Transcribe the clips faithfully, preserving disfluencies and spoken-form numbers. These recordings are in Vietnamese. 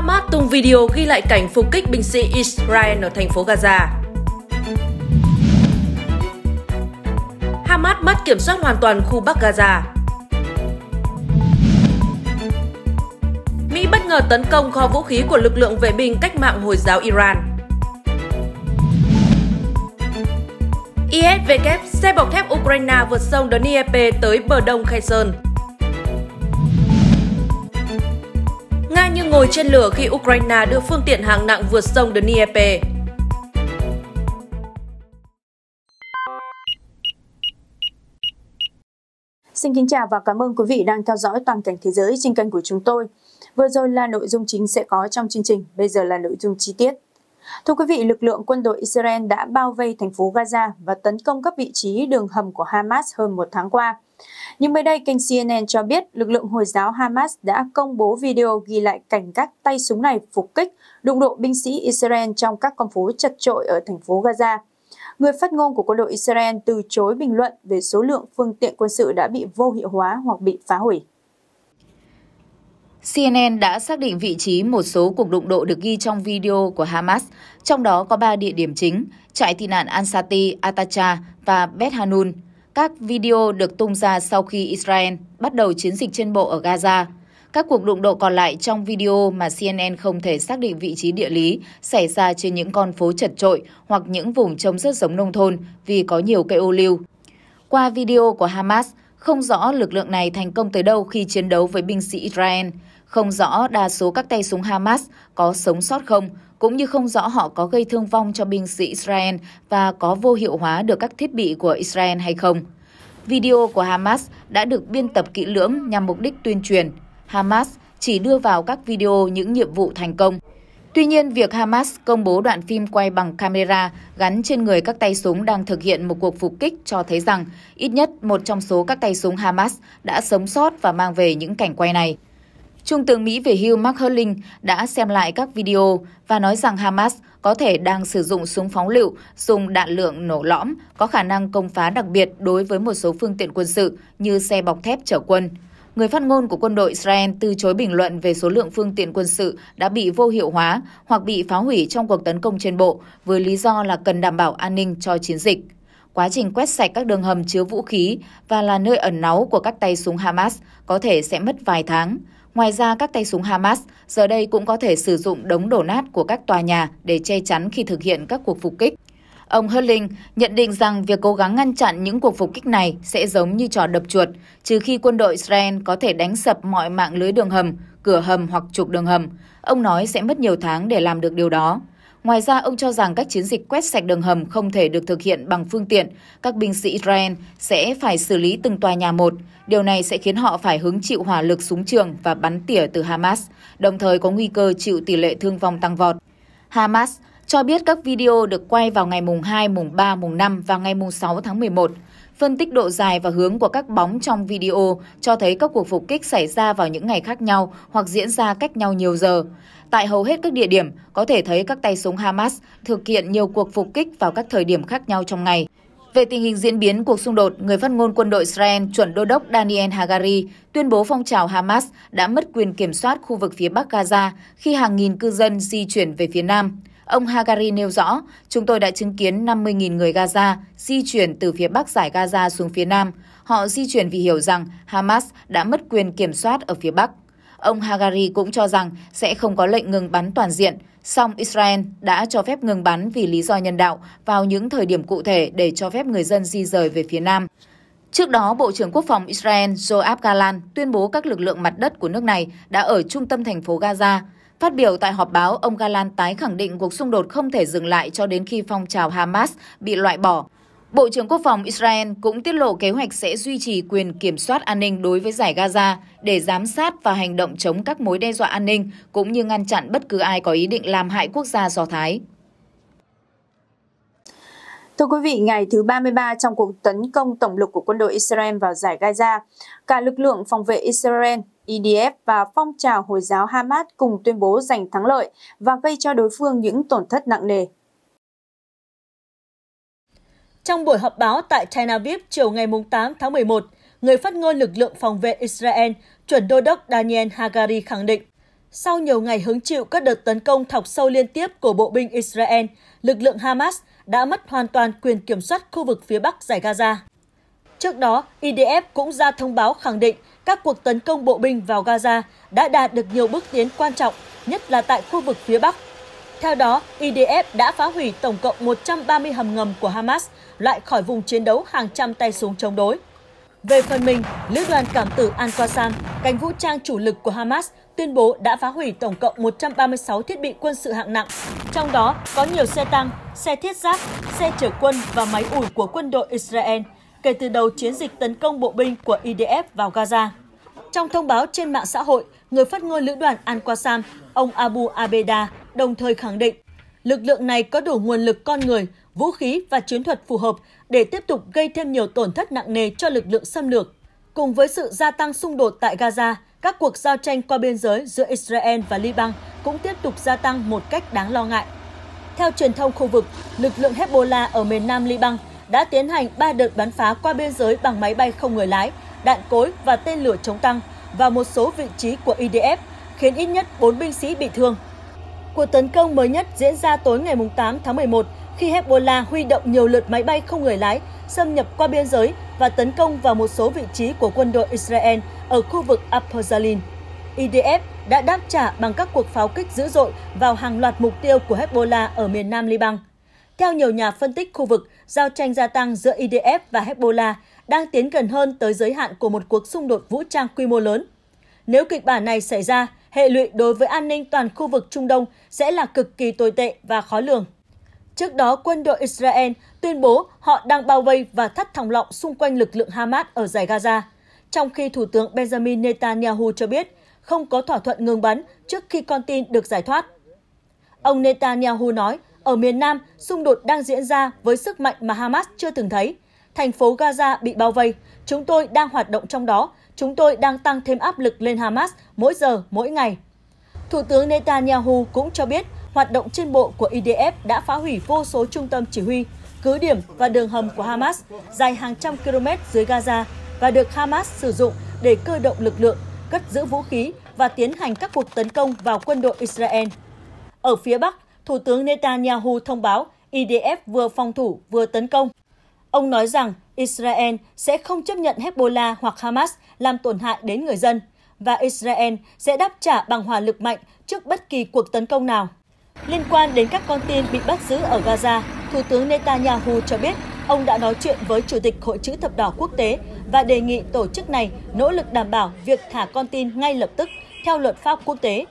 Hamas tung video ghi lại cảnh phục kích binh sĩ Israel ở thành phố Gaza. Hamas mất kiểm soát hoàn toàn khu Bắc Gaza. Mỹ bất ngờ tấn công kho vũ khí của lực lượng vệ binh cách mạng Hồi giáo Iran. i ét vê xe bọc thép Ukraine vượt sông Dnipro tới bờ đông Kherson. Nga như ngồi trên lửa khi Ukraine đưa phương tiện hạng nặng vượt sông Dnipro. Xin kính chào và cảm ơn quý vị đang theo dõi toàn cảnh thế giới trên kênh của chúng tôi. Vừa rồi là nội dung chính sẽ có trong chương trình, bây giờ là nội dung chi tiết. Thưa quý vị, lực lượng quân đội Israel đã bao vây thành phố Gaza và tấn công các vị trí đường hầm của Hamas hơn một tháng qua. Nhưng mới đây, kênh xê en en cho biết lực lượng Hồi giáo Hamas đã công bố video ghi lại cảnh các tay súng này phục kích, đụng độ binh sĩ Israel trong các con phố chật chội ở thành phố Gaza. Người phát ngôn của quân đội Israel từ chối bình luận về số lượng phương tiện quân sự đã bị vô hiệu hóa hoặc bị phá hủy. xê en en đã xác định vị trí một số cuộc đụng độ được ghi trong video của Hamas, trong đó có ba địa điểm chính, trại tị nạn Ansati, Atacha và Bet Hanun. Các video được tung ra sau khi Israel bắt đầu chiến dịch trên bộ ở Gaza. Các cuộc đụng độ còn lại trong video mà xê en en không thể xác định vị trí địa lý xảy ra trên những con phố chật chội hoặc những vùng trông rất giống nông thôn vì có nhiều cây ô liu. Qua video của Hamas, không rõ lực lượng này thành công tới đâu khi chiến đấu với binh sĩ Israel, không rõ đa số các tay súng Hamas có sống sót không, cũng như không rõ họ có gây thương vong cho binh sĩ Israel và có vô hiệu hóa được các thiết bị của Israel hay không. Video của Hamas đã được biên tập kỹ lưỡng nhằm mục đích tuyên truyền. Hamas chỉ đưa vào các video những nhiệm vụ thành công. Tuy nhiên, việc Hamas công bố đoạn phim quay bằng camera gắn trên người các tay súng đang thực hiện một cuộc phục kích cho thấy rằng ít nhất một trong số các tay súng Hamas đã sống sót và mang về những cảnh quay này. Trung tướng Mỹ về hưu MacHerling đã xem lại các video và nói rằng Hamas có thể đang sử dụng súng phóng lựu, dùng đạn lượng nổ lõm, có khả năng công phá đặc biệt đối với một số phương tiện quân sự như xe bọc thép chở quân. Người phát ngôn của quân đội Israel từ chối bình luận về số lượng phương tiện quân sự đã bị vô hiệu hóa hoặc bị phá hủy trong cuộc tấn công trên bộ với lý do là cần đảm bảo an ninh cho chiến dịch. Quá trình quét sạch các đường hầm chứa vũ khí và là nơi ẩn náu của các tay súng Hamas có thể sẽ mất vài tháng. Ngoài ra, các tay súng Hamas giờ đây cũng có thể sử dụng đống đổ nát của các tòa nhà để che chắn khi thực hiện các cuộc phục kích. Ông Hurling nhận định rằng việc cố gắng ngăn chặn những cuộc phục kích này sẽ giống như trò đập chuột, trừ khi quân đội Israel có thể đánh sập mọi mạng lưới đường hầm, cửa hầm hoặc trục đường hầm. Ông nói sẽ mất nhiều tháng để làm được điều đó. Ngoài ra, ông cho rằng các chiến dịch quét sạch đường hầm không thể được thực hiện bằng phương tiện. Các binh sĩ Israel sẽ phải xử lý từng tòa nhà một. Điều này sẽ khiến họ phải hứng chịu hỏa lực súng trường và bắn tỉa từ Hamas, đồng thời có nguy cơ chịu tỷ lệ thương vong tăng vọt. Hamas cho biết các video được quay vào ngày mùng hai, mùng ba, mùng năm và ngày mùng sáu tháng mười một. Phân tích độ dài và hướng của các bóng trong video cho thấy các cuộc phục kích xảy ra vào những ngày khác nhau hoặc diễn ra cách nhau nhiều giờ. Tại hầu hết các địa điểm, có thể thấy các tay súng Hamas thực hiện nhiều cuộc phục kích vào các thời điểm khác nhau trong ngày. Về tình hình diễn biến cuộc xung đột, người phát ngôn quân đội Israel chuẩn đô đốc Daniel Hagari tuyên bố phong trào Hamas đã mất quyền kiểm soát khu vực phía Bắc Gaza khi hàng nghìn cư dân di chuyển về phía Nam. Ông Hagari nêu rõ, chúng tôi đã chứng kiến năm mươi nghìn người Gaza di chuyển từ phía Bắc Giải Gaza xuống phía Nam. Họ di chuyển vì hiểu rằng Hamas đã mất quyền kiểm soát ở phía Bắc. Ông Hagari cũng cho rằng sẽ không có lệnh ngừng bắn toàn diện, song Israel đã cho phép ngừng bắn vì lý do nhân đạo vào những thời điểm cụ thể để cho phép người dân di rời về phía Nam. Trước đó, Bộ trưởng Quốc phòng Israel Yoav Gallant tuyên bố các lực lượng mặt đất của nước này đã ở trung tâm thành phố Gaza. Phát biểu tại họp báo, ông Gallant tái khẳng định cuộc xung đột không thể dừng lại cho đến khi phong trào Hamas bị loại bỏ. Bộ trưởng Quốc phòng Israel cũng tiết lộ kế hoạch sẽ duy trì quyền kiểm soát an ninh đối với Dải Gaza để giám sát và hành động chống các mối đe dọa an ninh, cũng như ngăn chặn bất cứ ai có ý định làm hại quốc gia Do Thái. Thưa quý vị, ngày thứ ba mươi ba trong cuộc tấn công tổng lực của quân đội Israel vào Dải Gaza, cả lực lượng phòng vệ Israel, i đê ép và phong trào Hồi giáo Hamas cùng tuyên bố giành thắng lợi và gây cho đối phương những tổn thất nặng nề. Trong buổi họp báo tại Tel Aviv chiều ngày tám tháng mười một, người phát ngôn lực lượng phòng vệ Israel, chuẩn đô đốc Daniel Hagari khẳng định Sau nhiều ngày hứng chịu các đợt tấn công thọc sâu liên tiếp của bộ binh Israel, lực lượng Hamas đã mất hoàn toàn quyền kiểm soát khu vực phía bắc dải Gaza. Trước đó, i đê ép cũng ra thông báo khẳng định các cuộc tấn công bộ binh vào Gaza đã đạt được nhiều bước tiến quan trọng, nhất là tại khu vực phía bắc. Theo đó, i đê ép đã phá hủy tổng cộng một trăm ba mươi hầm ngầm của Hamas, loại khỏi vùng chiến đấu hàng trăm tay súng chống đối. Về phần mình, Lữ đoàn Cảm tử Al-Qasam, cánh vũ trang chủ lực của Hamas, tuyên bố đã phá hủy tổng cộng một trăm ba mươi sáu thiết bị quân sự hạng nặng, trong đó có nhiều xe tăng, xe thiết giáp, xe chở quân và máy ủi của quân đội Israel, kể từ đầu chiến dịch tấn công bộ binh của i đê ép vào Gaza. Trong thông báo trên mạng xã hội, người phát ngôn Lữ đoàn Al-Qasam, ông Abu Abeda, đồng thời khẳng định lực lượng này có đủ nguồn lực con người, vũ khí và chiến thuật phù hợp để tiếp tục gây thêm nhiều tổn thất nặng nề cho lực lượng xâm lược. Cùng với sự gia tăng xung đột tại Gaza, các cuộc giao tranh qua biên giới giữa Israel và Liban cũng tiếp tục gia tăng một cách đáng lo ngại. Theo truyền thông khu vực, lực lượng Hezbollah ở miền nam Liban đã tiến hành ba đợt bắn phá qua biên giới bằng máy bay không người lái, đạn cối và tên lửa chống tăng vào một số vị trí của i đê ép, khiến ít nhất bốn binh sĩ bị thương. Cuộc tấn công mới nhất diễn ra tối ngày tám tháng mười một khi Hezbollah huy động nhiều lượt máy bay không người lái xâm nhập qua biên giới và tấn công vào một số vị trí của quân đội Israel ở khu vực Apolzalin. i đê ép đã đáp trả bằng các cuộc pháo kích dữ dội vào hàng loạt mục tiêu của Hezbollah ở miền nam Liban. Theo nhiều nhà phân tích khu vực, giao tranh gia tăng giữa i đê ép và Hezbollah đang tiến gần hơn tới giới hạn của một cuộc xung đột vũ trang quy mô lớn. Nếu kịch bản này xảy ra, hệ lụy đối với an ninh toàn khu vực Trung Đông sẽ là cực kỳ tồi tệ và khó lường. Trước đó, quân đội Israel tuyên bố họ đang bao vây và thắt thòng lọng xung quanh lực lượng Hamas ở dải Gaza, trong khi Thủ tướng Benjamin Netanyahu cho biết không có thỏa thuận ngừng bắn trước khi con tin được giải thoát. Ông Netanyahu nói, ở miền Nam, xung đột đang diễn ra với sức mạnh mà Hamas chưa từng thấy. Thành phố Gaza bị bao vây, chúng tôi đang hoạt động trong đó, chúng tôi đang tăng thêm áp lực lên Hamas mỗi giờ, mỗi ngày. Thủ tướng Netanyahu cũng cho biết hoạt động trên bộ của i đê ép đã phá hủy vô số trung tâm chỉ huy, cứ điểm và đường hầm của Hamas dài hàng trăm km dưới Gaza và được Hamas sử dụng để cơ động lực lượng, cất giữ vũ khí và tiến hành các cuộc tấn công vào quân đội Israel. Ở phía Bắc, Thủ tướng Netanyahu thông báo i đê ép vừa phòng thủ vừa tấn công. Ông nói rằng Israel sẽ không chấp nhận Hezbollah hoặc Hamas làm tổn hại đến người dân, và Israel sẽ đáp trả bằng hỏa lực mạnh trước bất kỳ cuộc tấn công nào. Liên quan đến các con tin bị bắt giữ ở Gaza, Thủ tướng Netanyahu cho biết ông đã nói chuyện với Chủ tịch Hội Chữ Thập Đỏ Quốc tế và đề nghị tổ chức này nỗ lực đảm bảo việc thả con tin ngay lập tức theo luật pháp quốc tế.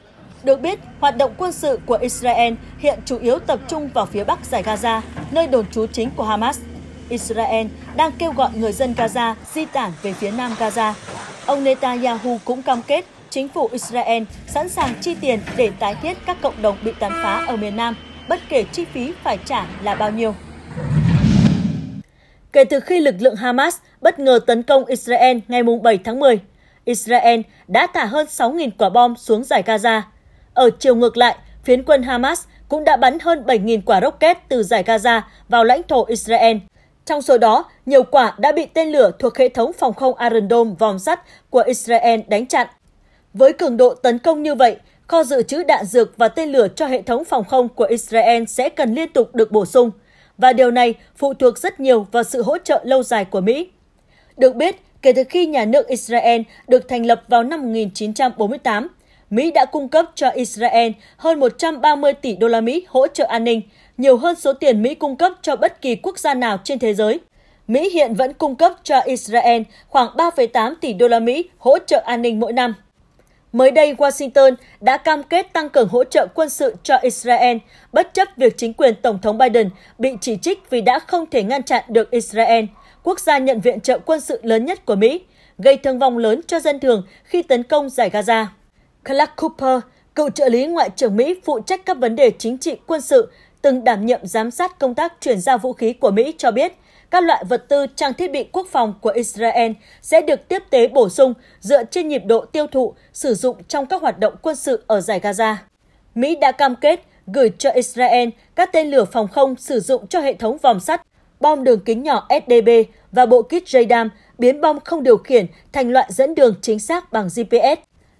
Được biết, hoạt động quân sự của Israel hiện chủ yếu tập trung vào phía bắc dải Gaza, nơi đồn trú chính của Hamas. Israel đang kêu gọi người dân Gaza di tản về phía nam Gaza. Ông Netanyahu cũng cam kết chính phủ Israel sẵn sàng chi tiền để tái thiết các cộng đồng bị tàn phá ở miền Nam, bất kể chi phí phải trả là bao nhiêu. Kể từ khi lực lượng Hamas bất ngờ tấn công Israel ngày bảy tháng mười, Israel đã thả hơn sáu nghìn quả bom xuống dải Gaza. Ở chiều ngược lại, phiến quân Hamas cũng đã bắn hơn bảy nghìn quả rocket từ dải Gaza vào lãnh thổ Israel. Trong số đó, nhiều quả đã bị tên lửa thuộc hệ thống phòng không Iron Dome vòm sắt của Israel đánh chặn. Với cường độ tấn công như vậy, kho dự trữ đạn dược và tên lửa cho hệ thống phòng không của Israel sẽ cần liên tục được bổ sung, và điều này phụ thuộc rất nhiều vào sự hỗ trợ lâu dài của Mỹ. Được biết, kể từ khi nhà nước Israel được thành lập vào năm một nghìn chín trăm bốn mươi tám, Mỹ đã cung cấp cho Israel hơn một trăm ba mươi tỷ đô la Mỹ hỗ trợ an ninh, nhiều hơn số tiền Mỹ cung cấp cho bất kỳ quốc gia nào trên thế giới. Mỹ hiện vẫn cung cấp cho Israel khoảng ba phẩy tám tỷ đô la Mỹ hỗ trợ an ninh mỗi năm. Mới đây, Washington đã cam kết tăng cường hỗ trợ quân sự cho Israel, bất chấp việc chính quyền Tổng thống Biden bị chỉ trích vì đã không thể ngăn chặn được Israel, quốc gia nhận viện trợ quân sự lớn nhất của Mỹ, gây thương vong lớn cho dân thường khi tấn công dải Gaza. Clark Cooper, cựu trợ lý Ngoại trưởng Mỹ phụ trách các vấn đề chính trị quân sự, từng đảm nhiệm giám sát công tác chuyển giao vũ khí của Mỹ cho biết, các loại vật tư trang thiết bị quốc phòng của Israel sẽ được tiếp tế bổ sung dựa trên nhịp độ tiêu thụ sử dụng trong các hoạt động quân sự ở dải Gaza. Mỹ đã cam kết gửi cho Israel các tên lửa phòng không sử dụng cho hệ thống vòm sắt, bom đường kính nhỏ ét đê bê và bộ kit radar biến bom không điều khiển thành loại dẫn đường chính xác bằng giê pê ét.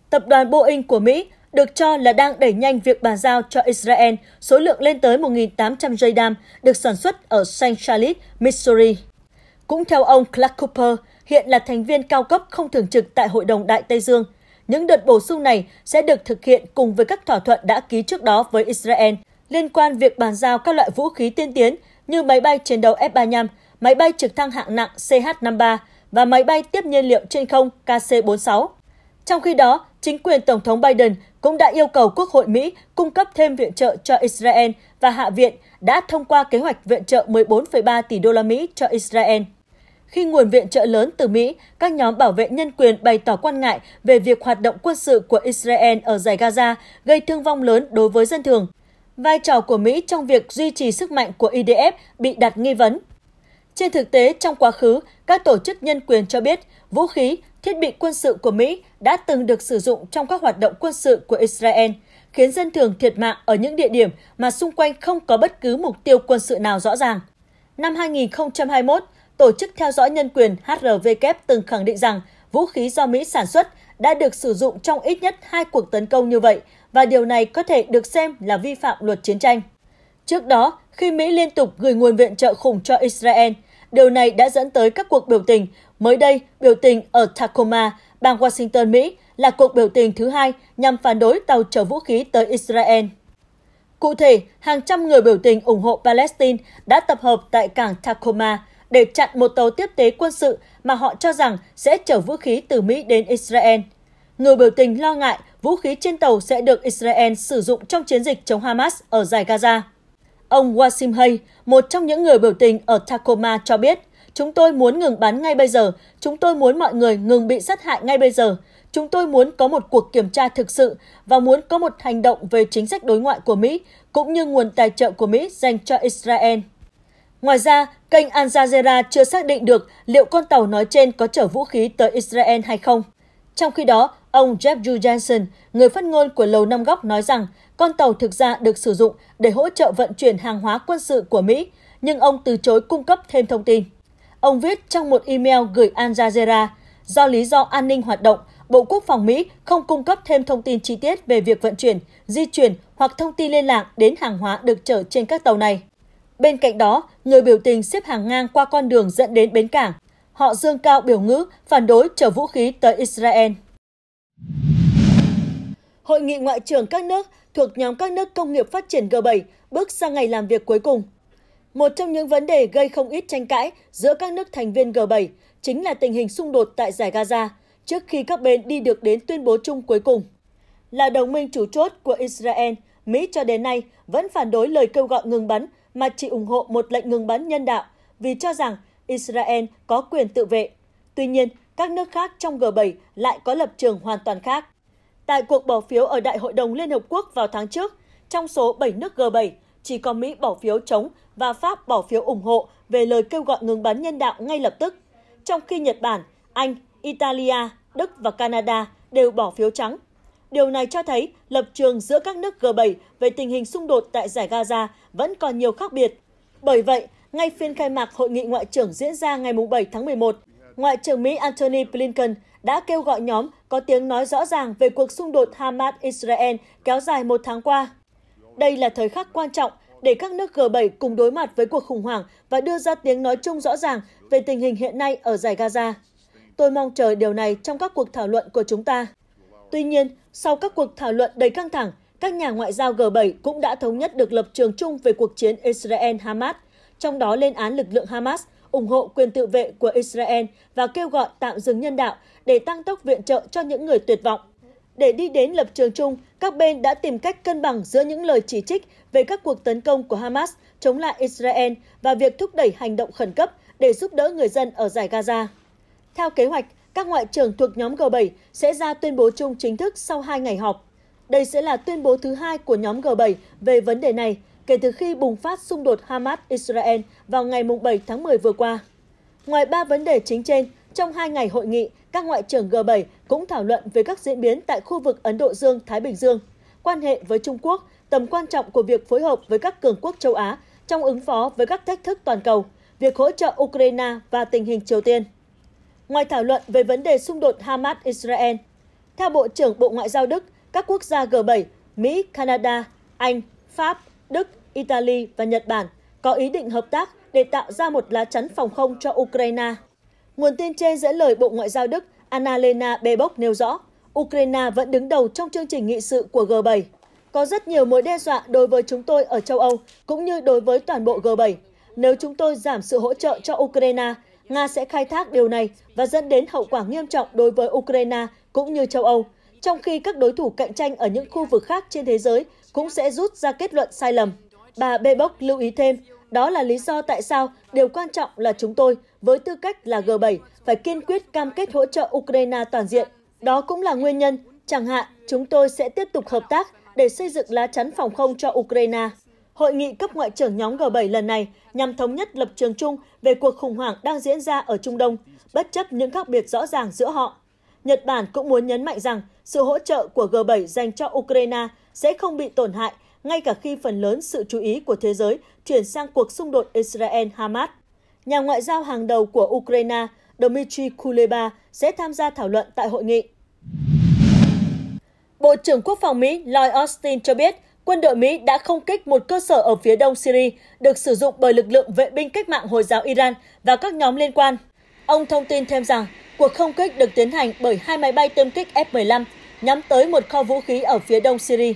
Tập đoàn Boeing của Mỹ được cho là đang đẩy nhanh việc bàn giao cho Israel số lượng lên tới một nghìn tám trăm dây đam được sản xuất ở Saint Charles, Missouri. Cũng theo ông Clark Cooper, hiện là thành viên cao cấp không thường trực tại Hội đồng Đại Tây Dương, những đợt bổ sung này sẽ được thực hiện cùng với các thỏa thuận đã ký trước đó với Israel liên quan việc bàn giao các loại vũ khí tiên tiến như máy bay chiến đấu F ba mươi lăm, máy bay trực thăng hạng nặng C H năm mươi ba và máy bay tiếp nhiên liệu trên không K C bốn mươi sáu. Trong khi đó, chính quyền Tổng thống Biden cũng đã yêu cầu Quốc hội Mỹ cung cấp thêm viện trợ cho Israel và Hạ viện đã thông qua kế hoạch viện trợ mười bốn phẩy ba tỷ đô la Mỹ cho Israel. Khi nguồn viện trợ lớn từ Mỹ, các nhóm bảo vệ nhân quyền bày tỏ quan ngại về việc hoạt động quân sự của Israel ở dải Gaza gây thương vong lớn đối với dân thường. Vai trò của Mỹ trong việc duy trì sức mạnh của I D F bị đặt nghi vấn. Trên thực tế, trong quá khứ, các tổ chức nhân quyền cho biết vũ khí, thiết bị quân sự của Mỹ đã từng được sử dụng trong các hoạt động quân sự của Israel, khiến dân thường thiệt mạng ở những địa điểm mà xung quanh không có bất cứ mục tiêu quân sự nào rõ ràng. Năm hai nghìn không trăm hai mươi mốt, Tổ chức theo dõi nhân quyền H R W từng khẳng định rằng vũ khí do Mỹ sản xuất đã được sử dụng trong ít nhất hai cuộc tấn công như vậy và điều này có thể được xem là vi phạm luật chiến tranh. Trước đó, khi Mỹ liên tục gửi nguồn viện trợ khủng cho Israel, điều này đã dẫn tới các cuộc biểu tình. Mới đây, biểu tình ở Tacoma, bang Washington, Mỹ là cuộc biểu tình thứ hai nhằm phản đối tàu chở vũ khí tới Israel. Cụ thể, hàng trăm người biểu tình ủng hộ Palestine đã tập hợp tại cảng Tacoma để chặn một tàu tiếp tế quân sự mà họ cho rằng sẽ chở vũ khí từ Mỹ đến Israel. Người biểu tình lo ngại vũ khí trên tàu sẽ được Israel sử dụng trong chiến dịch chống Hamas ở dải Gaza. Ông Wasim Hay, một trong những người biểu tình ở Tacoma cho biết, chúng tôi muốn ngừng bắn ngay bây giờ, chúng tôi muốn mọi người ngừng bị sát hại ngay bây giờ, chúng tôi muốn có một cuộc kiểm tra thực sự và muốn có một hành động về chính sách đối ngoại của Mỹ cũng như nguồn tài trợ của Mỹ dành cho Israel. Ngoài ra, kênh Al Jazeera chưa xác định được liệu con tàu nói trên có chở vũ khí tới Israel hay không. Trong khi đó, ông Jeff Jensen, người phát ngôn của Lầu Năm Góc nói rằng con tàu thực ra được sử dụng để hỗ trợ vận chuyển hàng hóa quân sự của Mỹ, nhưng ông từ chối cung cấp thêm thông tin. Ông viết trong một email gửi Al Jazeera, do lý do an ninh hoạt động, Bộ Quốc phòng Mỹ không cung cấp thêm thông tin chi tiết về việc vận chuyển, di chuyển hoặc thông tin liên lạc đến hàng hóa được chở trên các tàu này. Bên cạnh đó, người biểu tình xếp hàng ngang qua con đường dẫn đến bến cảng. Họ dương cao biểu ngữ, phản đối chở vũ khí tới Israel. Hội nghị ngoại trưởng các nước thuộc nhóm các nước công nghiệp phát triển G bảy bước sang ngày làm việc cuối cùng. Một trong những vấn đề gây không ít tranh cãi giữa các nước thành viên G bảy chính là tình hình xung đột tại dải Gaza trước khi các bên đi được đến tuyên bố chung cuối cùng. Là đồng minh chủ chốt của Israel, Mỹ cho đến nay vẫn phản đối lời kêu gọi ngừng bắn mà chỉ ủng hộ một lệnh ngừng bắn nhân đạo vì cho rằng Israel có quyền tự vệ. Tuy nhiên, các nước khác trong G bảy lại có lập trường hoàn toàn khác. Tại cuộc bỏ phiếu ở Đại hội đồng Liên Hợp Quốc vào tháng trước, trong số bảy nước G bảy, chỉ có Mỹ bỏ phiếu chống và Pháp bỏ phiếu ủng hộ về lời kêu gọi ngừng bắn nhân đạo ngay lập tức, trong khi Nhật Bản, Anh, Italia, Đức và Canada đều bỏ phiếu trắng. Điều này cho thấy lập trường giữa các nước G bảy về tình hình xung đột tại dải Gaza vẫn còn nhiều khác biệt. Bởi vậy, ngay phiên khai mạc Hội nghị Ngoại trưởng diễn ra ngày bảy tháng mười một, Ngoại trưởng Mỹ Antony Blinken đã kêu gọi nhóm có tiếng nói rõ ràng về cuộc xung đột Hamas-Israel kéo dài một tháng qua. Đây là thời khắc quan trọng để các nước G bảy cùng đối mặt với cuộc khủng hoảng và đưa ra tiếng nói chung rõ ràng về tình hình hiện nay ở dải Gaza. Tôi mong chờ điều này trong các cuộc thảo luận của chúng ta. Tuy nhiên, sau các cuộc thảo luận đầy căng thẳng, các nhà ngoại giao G bảy cũng đã thống nhất được lập trường chung về cuộc chiến Israel-Hamas, trong đó lên án lực lượng Hamas, ủng hộ quyền tự vệ của Israel và kêu gọi tạm dừng nhân đạo để tăng tốc viện trợ cho những người tuyệt vọng. Để đi đến lập trường chung, các bên đã tìm cách cân bằng giữa những lời chỉ trích về các cuộc tấn công của Hamas chống lại Israel và việc thúc đẩy hành động khẩn cấp để giúp đỡ người dân ở dải Gaza. Theo kế hoạch, các ngoại trưởng thuộc nhóm G bảy sẽ ra tuyên bố chung chính thức sau hai ngày họp. Đây sẽ là tuyên bố thứ hai của nhóm G bảy về vấn đề này kể từ khi bùng phát xung đột Hamas-Israel vào ngày bảy tháng mười vừa qua. Ngoài ba vấn đề chính trên, trong hai ngày hội nghị, các ngoại trưởng G bảy cũng thảo luận về các diễn biến tại khu vực Ấn Độ Dương-Thái Bình Dương, quan hệ với Trung Quốc, tầm quan trọng của việc phối hợp với các cường quốc châu Á trong ứng phó với các thách thức toàn cầu, việc hỗ trợ Ukraine và tình hình Triều Tiên. Ngoài thảo luận về vấn đề xung đột Hamas-Israel, theo Bộ trưởng Bộ Ngoại giao Đức, các quốc gia G bảy, Mỹ, Canada, Anh, Pháp, Đức, Italy và Nhật Bản có ý định hợp tác để tạo ra một lá chắn phòng không cho Ukraine. Nguồn tin trên dẫn lời Bộ Ngoại giao Đức Anna Lena Baerbock nêu rõ, Ukraine vẫn đứng đầu trong chương trình nghị sự của G bảy. Có rất nhiều mối đe dọa đối với chúng tôi ở châu Âu, cũng như đối với toàn bộ G bảy. Nếu chúng tôi giảm sự hỗ trợ cho Ukraine, Nga sẽ khai thác điều này và dẫn đến hậu quả nghiêm trọng đối với Ukraine cũng như châu Âu, trong khi các đối thủ cạnh tranh ở những khu vực khác trên thế giới cũng sẽ rút ra kết luận sai lầm. Bà Baerbock lưu ý thêm, đó là lý do tại sao điều quan trọng là chúng tôi, với tư cách là G bảy, phải kiên quyết cam kết hỗ trợ Ukraine toàn diện. Đó cũng là nguyên nhân, chẳng hạn, chúng tôi sẽ tiếp tục hợp tác để xây dựng lá chắn phòng không cho Ukraine. Hội nghị cấp ngoại trưởng nhóm G bảy lần này nhằm thống nhất lập trường chung về cuộc khủng hoảng đang diễn ra ở Trung Đông, bất chấp những khác biệt rõ ràng giữa họ. Nhật Bản cũng muốn nhấn mạnh rằng sự hỗ trợ của G bảy dành cho Ukraine sẽ không bị tổn hại, ngay cả khi phần lớn sự chú ý của thế giới chuyển sang cuộc xung đột Israel-Hamas. Nhà ngoại giao hàng đầu của Ukraine, Dmitry Kuleba, sẽ tham gia thảo luận tại hội nghị. Bộ trưởng Quốc phòng Mỹ Lloyd Austin cho biết quân đội Mỹ đã không kích một cơ sở ở phía đông Syria được sử dụng bởi lực lượng vệ binh cách mạng Hồi giáo Iran và các nhóm liên quan. Ông thông tin thêm rằng cuộc không kích được tiến hành bởi hai máy bay tiêm kích F mười lăm nhắm tới một kho vũ khí ở phía đông Syria.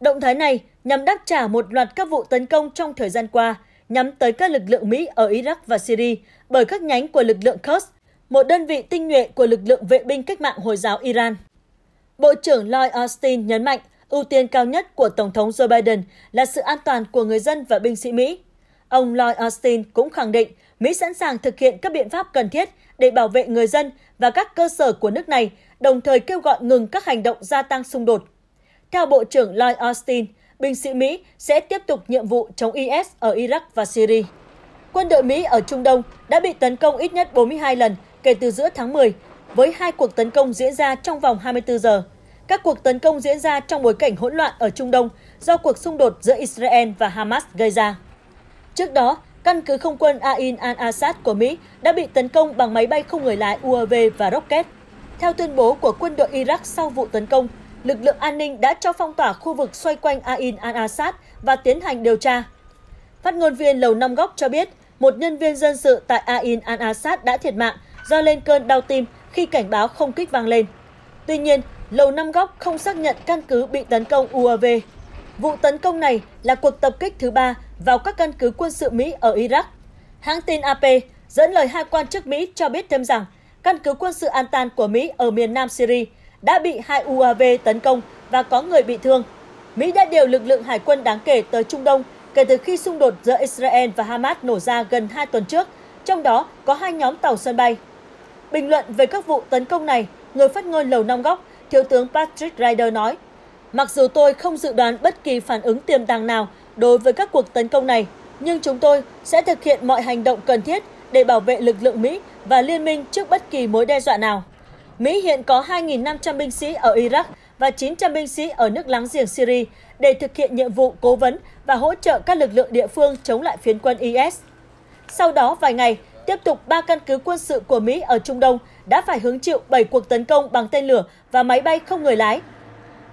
Động thái này nhằm đáp trả một loạt các vụ tấn công trong thời gian qua nhắm tới các lực lượng Mỹ ở Iraq và Syria bởi các nhánh của lực lượng Kert, một đơn vị tinh nhuệ của lực lượng vệ binh cách mạng Hồi giáo Iran. Bộ trưởng Lloyd Austin nhấn mạnh ưu tiên cao nhất của Tổng thống Joe Biden là sự an toàn của người dân và binh sĩ Mỹ. Ông Lloyd Austin cũng khẳng định Mỹ sẵn sàng thực hiện các biện pháp cần thiết để bảo vệ người dân và các cơ sở của nước này, đồng thời kêu gọi ngừng các hành động gia tăng xung đột. Theo Bộ trưởng Lloyd Austin, binh sĩ Mỹ sẽ tiếp tục nhiệm vụ chống I S ở Iraq và Syria. Quân đội Mỹ ở Trung Đông đã bị tấn công ít nhất bốn mươi hai lần kể từ giữa tháng mười, với hai cuộc tấn công diễn ra trong vòng hai mươi tư giờ. Các cuộc tấn công diễn ra trong bối cảnh hỗn loạn ở Trung Đông do cuộc xung đột giữa Israel và Hamas gây ra. Trước đó, căn cứ không quân Ain al-Assad của Mỹ đã bị tấn công bằng máy bay không người lái U A V và rocket. Theo tuyên bố của quân đội Iraq sau vụ tấn công, lực lượng an ninh đã cho phong tỏa khu vực xoay quanh Ain al-Assad và tiến hành điều tra. Phát ngôn viên Lầu Năm Góc cho biết, một nhân viên dân sự tại Ain al-Assad đã thiệt mạng do lên cơn đau tim khi cảnh báo không kích vang lên. Tuy nhiên, Lầu Năm Góc không xác nhận căn cứ bị tấn công U A V. Vụ tấn công này là cuộc tập kích thứ ba vào các căn cứ quân sự Mỹ ở Iraq. Hãng tin A P dẫn lời hai quan chức Mỹ cho biết thêm rằng căn cứ quân sự Antan của Mỹ ở miền nam Syria đã bị hai U A V tấn công và có người bị thương. Mỹ đã điều lực lượng hải quân đáng kể tới Trung Đông kể từ khi xung đột giữa Israel và Hamas nổ ra gần hai tuần trước, trong đó có hai nhóm tàu sân bay. Bình luận về các vụ tấn công này, người phát ngôn Lầu Năm Góc, Thiếu tướng Patrick Ryder nói, mặc dù tôi không dự đoán bất kỳ phản ứng tiềm tàng nào đối với các cuộc tấn công này, nhưng chúng tôi sẽ thực hiện mọi hành động cần thiết để bảo vệ lực lượng Mỹ và liên minh trước bất kỳ mối đe dọa nào. Mỹ hiện có hai nghìn năm trăm binh sĩ ở Iraq và chín trăm binh sĩ ở nước láng giềng Syria để thực hiện nhiệm vụ cố vấn và hỗ trợ các lực lượng địa phương chống lại phiến quân I S. Sau đó vài ngày, tiếp tục ba căn cứ quân sự của Mỹ ở Trung Đông đã phải hứng chịu bảy cuộc tấn công bằng tên lửa và máy bay không người lái.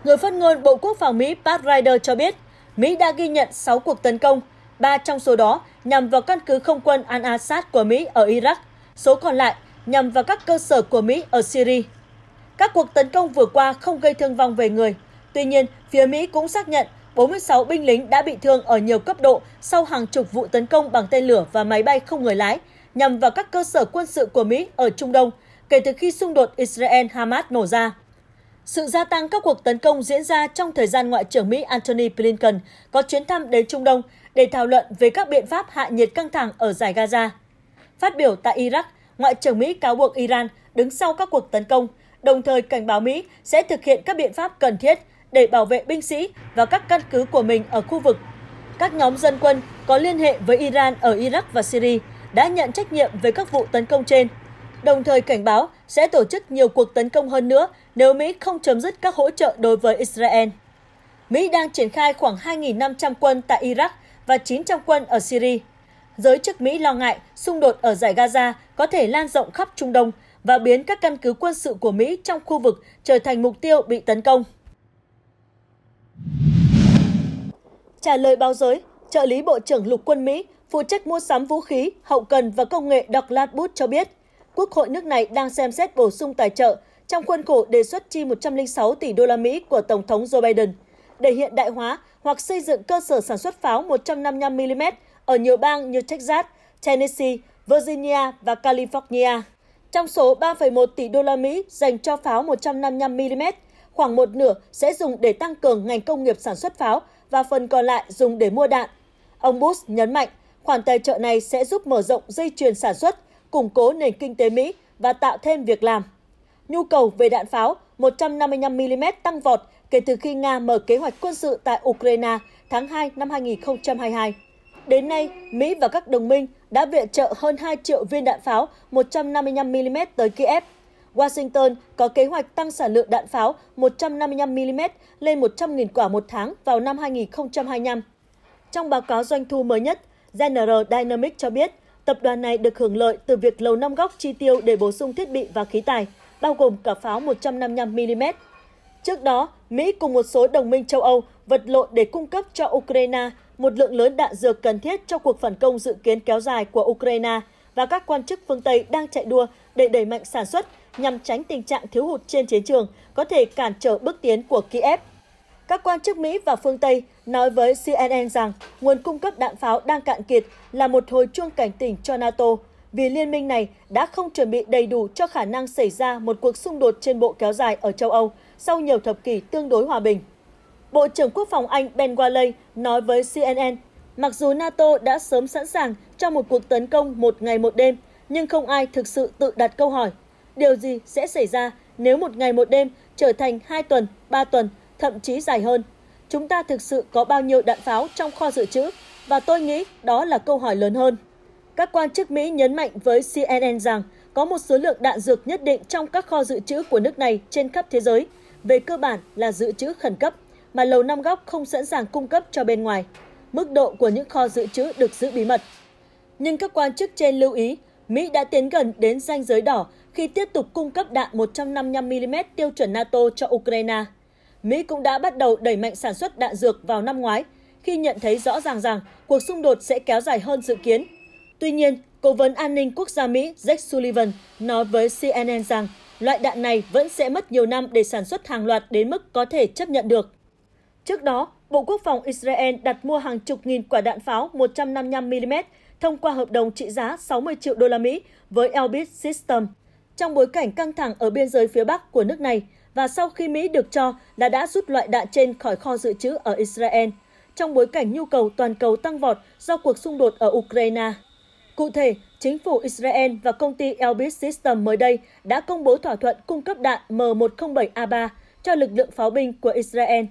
Người phát ngôn Bộ Quốc phòng Mỹ Pat Ryder cho biết, Mỹ đã ghi nhận sáu cuộc tấn công, ba trong số đó nhằm vào căn cứ không quân Al-Assad của Mỹ ở Iraq, số còn lại nhằm vào các cơ sở của Mỹ ở Syria. Các cuộc tấn công vừa qua không gây thương vong về người. Tuy nhiên, phía Mỹ cũng xác nhận bốn mươi sáu binh lính đã bị thương ở nhiều cấp độ sau hàng chục vụ tấn công bằng tên lửa và máy bay không người lái nhằm vào các cơ sở quân sự của Mỹ ở Trung Đông kể từ khi xung đột Israel-Hamas nổ ra. Sự gia tăng các cuộc tấn công diễn ra trong thời gian Ngoại trưởng Mỹ Antony Blinken có chuyến thăm đến Trung Đông để thảo luận về các biện pháp hạ nhiệt căng thẳng ở dải Gaza. Phát biểu tại Iraq, Ngoại trưởng Mỹ cáo buộc Iran đứng sau các cuộc tấn công, đồng thời cảnh báo Mỹ sẽ thực hiện các biện pháp cần thiết để bảo vệ binh sĩ và các căn cứ của mình ở khu vực. Các nhóm dân quân có liên hệ với Iran ở Iraq và Syria đã nhận trách nhiệm về các vụ tấn công trên, đồng thời cảnh báo sẽ tổ chức nhiều cuộc tấn công hơn nữa nếu Mỹ không chấm dứt các hỗ trợ đối với Israel. Mỹ đang triển khai khoảng hai nghìn năm trăm quân tại Iraq và chín trăm quân ở Syria. Giới chức Mỹ lo ngại xung đột ở dải Gaza có thể lan rộng khắp Trung Đông và biến các căn cứ quân sự của Mỹ trong khu vực trở thành mục tiêu bị tấn công. Trả lời báo giới, trợ lý Bộ trưởng Lục quân Mỹ, phụ trách mua sắm vũ khí, hậu cần và công nghệ Doug Ladbud cho biết, Quốc hội nước này đang xem xét bổ sung tài trợ trong khuôn khổ đề xuất chi một trăm lẻ sáu tỷ đô la Mỹ của Tổng thống Joe Biden để hiện đại hóa hoặc xây dựng cơ sở sản xuất pháo một trăm năm mươi lăm mi li mét ở nhiều bang như Texas, Tennessee, Virginia và California. Trong số ba phẩy một tỷ đô la Mỹ dành cho pháo một trăm năm mươi lăm mi li mét, khoảng một nửa sẽ dùng để tăng cường ngành công nghiệp sản xuất pháo và phần còn lại dùng để mua đạn. Ông Bush nhấn mạnh, khoản tài trợ này sẽ giúp mở rộng dây chuyền sản xuất, củng cố nền kinh tế Mỹ và tạo thêm việc làm. Nhu cầu về đạn pháo một trăm năm mươi lăm mi li mét tăng vọt kể từ khi Nga mở kế hoạch quân sự tại Ukraine tháng hai năm hai nghìn không trăm hai mươi hai. Đến nay, Mỹ và các đồng minh đã viện trợ hơn hai triệu viên đạn pháo một trăm năm mươi lăm mi li mét tới Kiev. Washington có kế hoạch tăng sản lượng đạn pháo một trăm năm mươi lăm mi li mét lên một trăm nghìn quả một tháng vào năm hai nghìn không trăm hai mươi lăm. Trong báo cáo doanh thu mới nhất, General Dynamics cho biết tập đoàn này được hưởng lợi từ việc Lầu Năm Góc chi tiêu để bổ sung thiết bị và khí tài, bao gồm cả pháo một trăm năm mươi lăm mi li mét. Trước đó, Mỹ cùng một số đồng minh châu Âu vật lộn để cung cấp cho Ukraine một lượng lớn đạn dược cần thiết cho cuộc phản công dự kiến kéo dài của Ukraine, và các quan chức phương Tây đang chạy đua để đẩy mạnh sản xuất nhằm tránh tình trạng thiếu hụt trên chiến trường có thể cản trở bước tiến của Kiev. Các quan chức Mỹ và phương Tây nói với C N N rằng nguồn cung cấp đạn pháo đang cạn kiệt là một hồi chuông cảnh tỉnh cho NATO, vì liên minh này đã không chuẩn bị đầy đủ cho khả năng xảy ra một cuộc xung đột trên bộ kéo dài ở châu Âu sau nhiều thập kỷ tương đối hòa bình. Bộ trưởng Quốc phòng Anh Ben Wallace nói với C N N, mặc dù NATO đã sớm sẵn sàng cho một cuộc tấn công một ngày một đêm, nhưng không ai thực sự tự đặt câu hỏi điều gì sẽ xảy ra nếu một ngày một đêm trở thành hai tuần, ba tuần, thậm chí dài hơn. Chúng ta thực sự có bao nhiêu đạn pháo trong kho dự trữ? Và tôi nghĩ đó là câu hỏi lớn hơn. Các quan chức Mỹ nhấn mạnh với C N N rằng có một số lượng đạn dược nhất định trong các kho dự trữ của nước này trên khắp thế giới, về cơ bản là dự trữ khẩn cấp, mà Lầu Năm Góc không sẵn sàng cung cấp cho bên ngoài. Mức độ của những kho dự trữ được giữ bí mật. Nhưng các quan chức trên lưu ý, Mỹ đã tiến gần đến ranh giới đỏ khi tiếp tục cung cấp đạn một trăm năm mươi lăm mi li mét tiêu chuẩn NATO cho Ukraine. Mỹ cũng đã bắt đầu đẩy mạnh sản xuất đạn dược vào năm ngoái, khi nhận thấy rõ ràng rằng cuộc xung đột sẽ kéo dài hơn dự kiến. Tuy nhiên, Cố vấn An ninh Quốc gia Mỹ Jake Sullivan nói với C N N rằng loại đạn này vẫn sẽ mất nhiều năm để sản xuất hàng loạt đến mức có thể chấp nhận được. Trước đó, Bộ Quốc phòng Israel đặt mua hàng chục nghìn quả đạn pháo một trăm năm mươi lăm mi li mét thông qua hợp đồng trị giá sáu mươi triệu đô la Mỹ với Elbit System, trong bối cảnh căng thẳng ở biên giới phía Bắc của nước này, và sau khi Mỹ được cho là đã rút loại đạn trên khỏi kho dự trữ ở Israel, trong bối cảnh nhu cầu toàn cầu tăng vọt do cuộc xung đột ở Ukraine. Cụ thể, chính phủ Israel và công ty Elbit System mới đây đã công bố thỏa thuận cung cấp đạn M một không bảy A ba cho lực lượng pháo binh của Israel.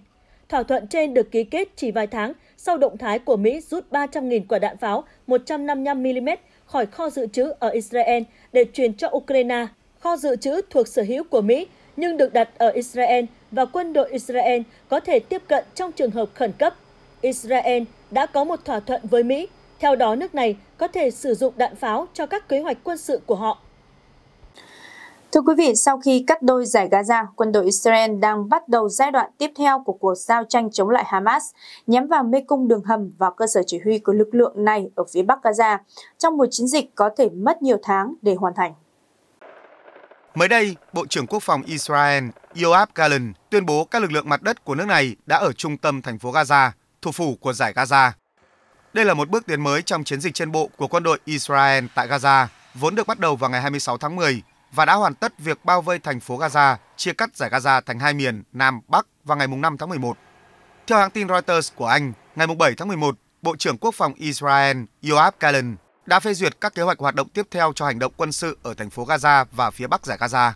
Thỏa thuận trên được ký kết chỉ vài tháng sau động thái của Mỹ rút ba trăm nghìn quả đạn pháo một trăm năm mươi lăm mi li mét khỏi kho dự trữ ở Israel để chuyển cho Ukraine, kho dự trữ thuộc sở hữu của Mỹ nhưng được đặt ở Israel và quân đội Israel có thể tiếp cận trong trường hợp khẩn cấp. Israel đã có một thỏa thuận với Mỹ, theo đó nước này có thể sử dụng đạn pháo cho các kế hoạch quân sự của họ. Thưa quý vị, sau khi cắt đôi Dải Gaza, quân đội Israel đang bắt đầu giai đoạn tiếp theo của cuộc giao tranh chống lại Hamas, nhắm vào mê cung đường hầm và cơ sở chỉ huy của lực lượng này ở phía Bắc Gaza, trong một chiến dịch có thể mất nhiều tháng để hoàn thành. Mới đây, Bộ trưởng Quốc phòng Israel Yoav Gallant tuyên bố các lực lượng mặt đất của nước này đã ở trung tâm thành phố Gaza, thủ phủ của Dải Gaza. Đây là một bước tiến mới trong chiến dịch trên bộ của quân đội Israel tại Gaza, vốn được bắt đầu vào ngày hai mươi sáu tháng mười, và đã hoàn tất việc bao vây thành phố Gaza, chia cắt Dải Gaza thành hai miền Nam Bắc vào ngày năm tháng mười một. Theo hãng tin Reuters của Anh, ngày bảy tháng mười một, Bộ trưởng Quốc phòng Israel Yoav Gallant đã phê duyệt các kế hoạch hoạt động tiếp theo cho hành động quân sự ở thành phố Gaza và phía Bắc Dải Gaza.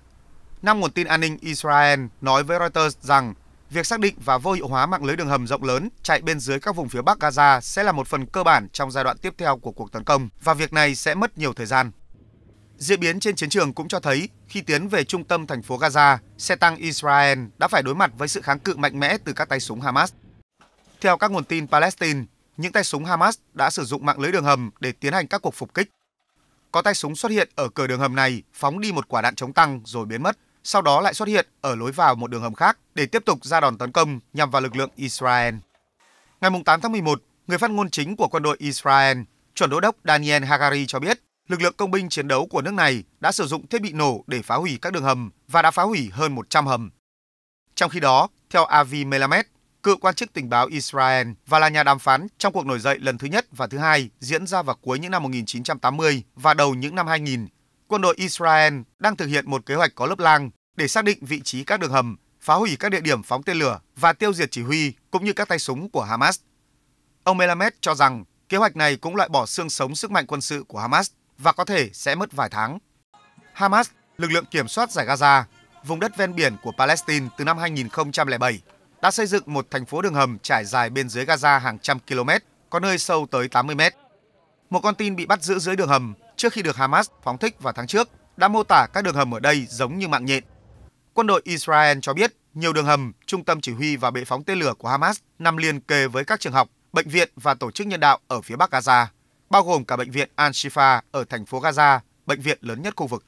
Năm nguồn tin an ninh Israel nói với Reuters rằng việc xác định và vô hiệu hóa mạng lưới đường hầm rộng lớn chạy bên dưới các vùng phía Bắc Gaza sẽ là một phần cơ bản trong giai đoạn tiếp theo của cuộc tấn công, và việc này sẽ mất nhiều thời gian. Diễn biến trên chiến trường cũng cho thấy khi tiến về trung tâm thành phố Gaza, xe tăng Israel đã phải đối mặt với sự kháng cự mạnh mẽ từ các tay súng Hamas. Theo các nguồn tin Palestine, những tay súng Hamas đã sử dụng mạng lưới đường hầm để tiến hành các cuộc phục kích. Có tay súng xuất hiện ở cửa đường hầm này, phóng đi một quả đạn chống tăng rồi biến mất, sau đó lại xuất hiện ở lối vào một đường hầm khác để tiếp tục ra đòn tấn công nhằm vào lực lượng Israel. Ngày tám tháng mười một, người phát ngôn chính của quân đội Israel, chuẩn đô đốc Daniel Hagari cho biết lực lượng công binh chiến đấu của nước này đã sử dụng thiết bị nổ để phá hủy các đường hầm và đã phá hủy hơn một trăm hầm. Trong khi đó, theo Avi Melamed, cựu quan chức tình báo Israel và là nhà đàm phán trong cuộc nổi dậy lần thứ nhất và thứ hai diễn ra vào cuối những năm một nghìn chín trăm tám mươi và đầu những năm hai nghìn, quân đội Israel đang thực hiện một kế hoạch có lớp lang để xác định vị trí các đường hầm, phá hủy các địa điểm phóng tên lửa và tiêu diệt chỉ huy cũng như các tay súng của Hamas. Ông Melamed cho rằng kế hoạch này cũng loại bỏ xương sống sức mạnh quân sự của Hamas và có thể sẽ mất vài tháng. Hamas, lực lượng kiểm soát giải Gaza, vùng đất ven biển của Palestine từ năm hai nghìn không trăm lẻ bảy, đã xây dựng một thành phố đường hầm trải dài bên dưới Gaza hàng trăm km, có nơi sâu tới tám mươi mét. Một con tin bị bắt giữ dưới đường hầm trước khi được Hamas phóng thích vào tháng trước đã mô tả các đường hầm ở đây giống như mạng nhện. Quân đội Israel cho biết nhiều đường hầm, trung tâm chỉ huy và bệ phóng tên lửa của Hamas nằm liên kề với các trường học, bệnh viện và tổ chức nhân đạo ở phía bắc Gaza, bao gồm cả bệnh viện Al-Shifa ở thành phố Gaza, bệnh viện lớn nhất khu vực.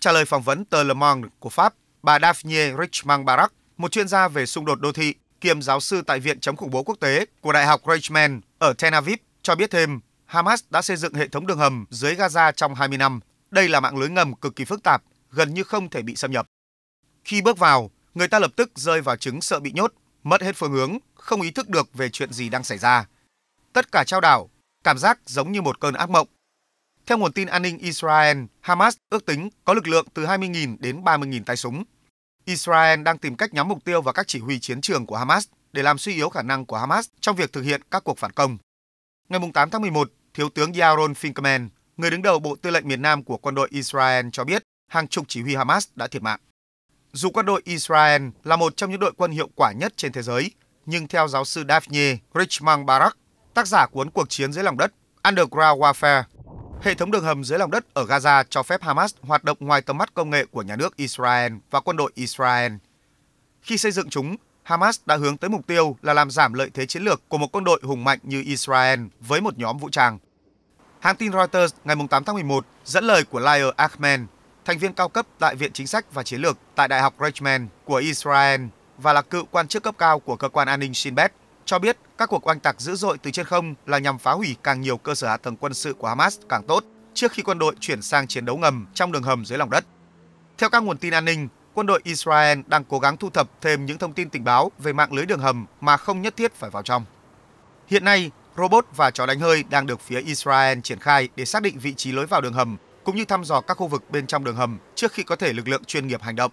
Trả lời phỏng vấn tờ Le Monde của Pháp, bà Daphné Richemond-Barak, một chuyên gia về xung đột đô thị kiêm giáo sư tại Viện chống khủng bố quốc tế của Đại học Reichman ở Tel Aviv, cho biết thêm Hamas đã xây dựng hệ thống đường hầm dưới Gaza trong hai mươi năm. Đây là mạng lưới ngầm cực kỳ phức tạp, gần như không thể bị xâm nhập. Khi bước vào, người ta lập tức rơi vào chứng sợ bị nhốt, mất hết phương hướng, không ý thức được về chuyện gì đang xảy ra. Tất cả trao đảo, cảm giác giống như một cơn ác mộng. Theo nguồn tin an ninh Israel, Hamas ước tính có lực lượng từ hai mươi nghìn đến ba mươi nghìn tay súng. Israel đang tìm cách nhắm mục tiêu vào các chỉ huy chiến trường của Hamas để làm suy yếu khả năng của Hamas trong việc thực hiện các cuộc phản công. Ngày tám tháng mười một, Thiếu tướng Yaron Finkelman, người đứng đầu Bộ Tư lệnh miền Nam của quân đội Israel cho biết hàng chục chỉ huy Hamas đã thiệt mạng. Dù quân đội Israel là một trong những đội quân hiệu quả nhất trên thế giới, nhưng theo giáo sư Daphne Richemond-Barak, tác giả cuốn Cuộc chiến dưới lòng đất, Underground Warfare, hệ thống đường hầm dưới lòng đất ở Gaza cho phép Hamas hoạt động ngoài tầm mắt công nghệ của nhà nước Israel và quân đội Israel. Khi xây dựng chúng, Hamas đã hướng tới mục tiêu là làm giảm lợi thế chiến lược của một quân đội hùng mạnh như Israel với một nhóm vũ trang. Hãng tin Reuters ngày tám tháng mười một dẫn lời của Lloyd Austin, thành viên cao cấp tại Viện Chính sách và Chiến lược tại Đại học Reichman của Israel và là cựu quan chức cấp cao của cơ quan an ninh Shin Bet, cho biết các cuộc oanh tạc dữ dội từ trên không là nhằm phá hủy càng nhiều cơ sở hạ tầng quân sự của Hamas càng tốt trước khi quân đội chuyển sang chiến đấu ngầm trong đường hầm dưới lòng đất. Theo các nguồn tin an ninh, quân đội Israel đang cố gắng thu thập thêm những thông tin tình báo về mạng lưới đường hầm mà không nhất thiết phải vào trong. Hiện nay, robot và chó đánh hơi đang được phía Israel triển khai để xác định vị trí lối vào đường hầm cũng như thăm dò các khu vực bên trong đường hầm trước khi có thể lực lượng chuyên nghiệp hành động.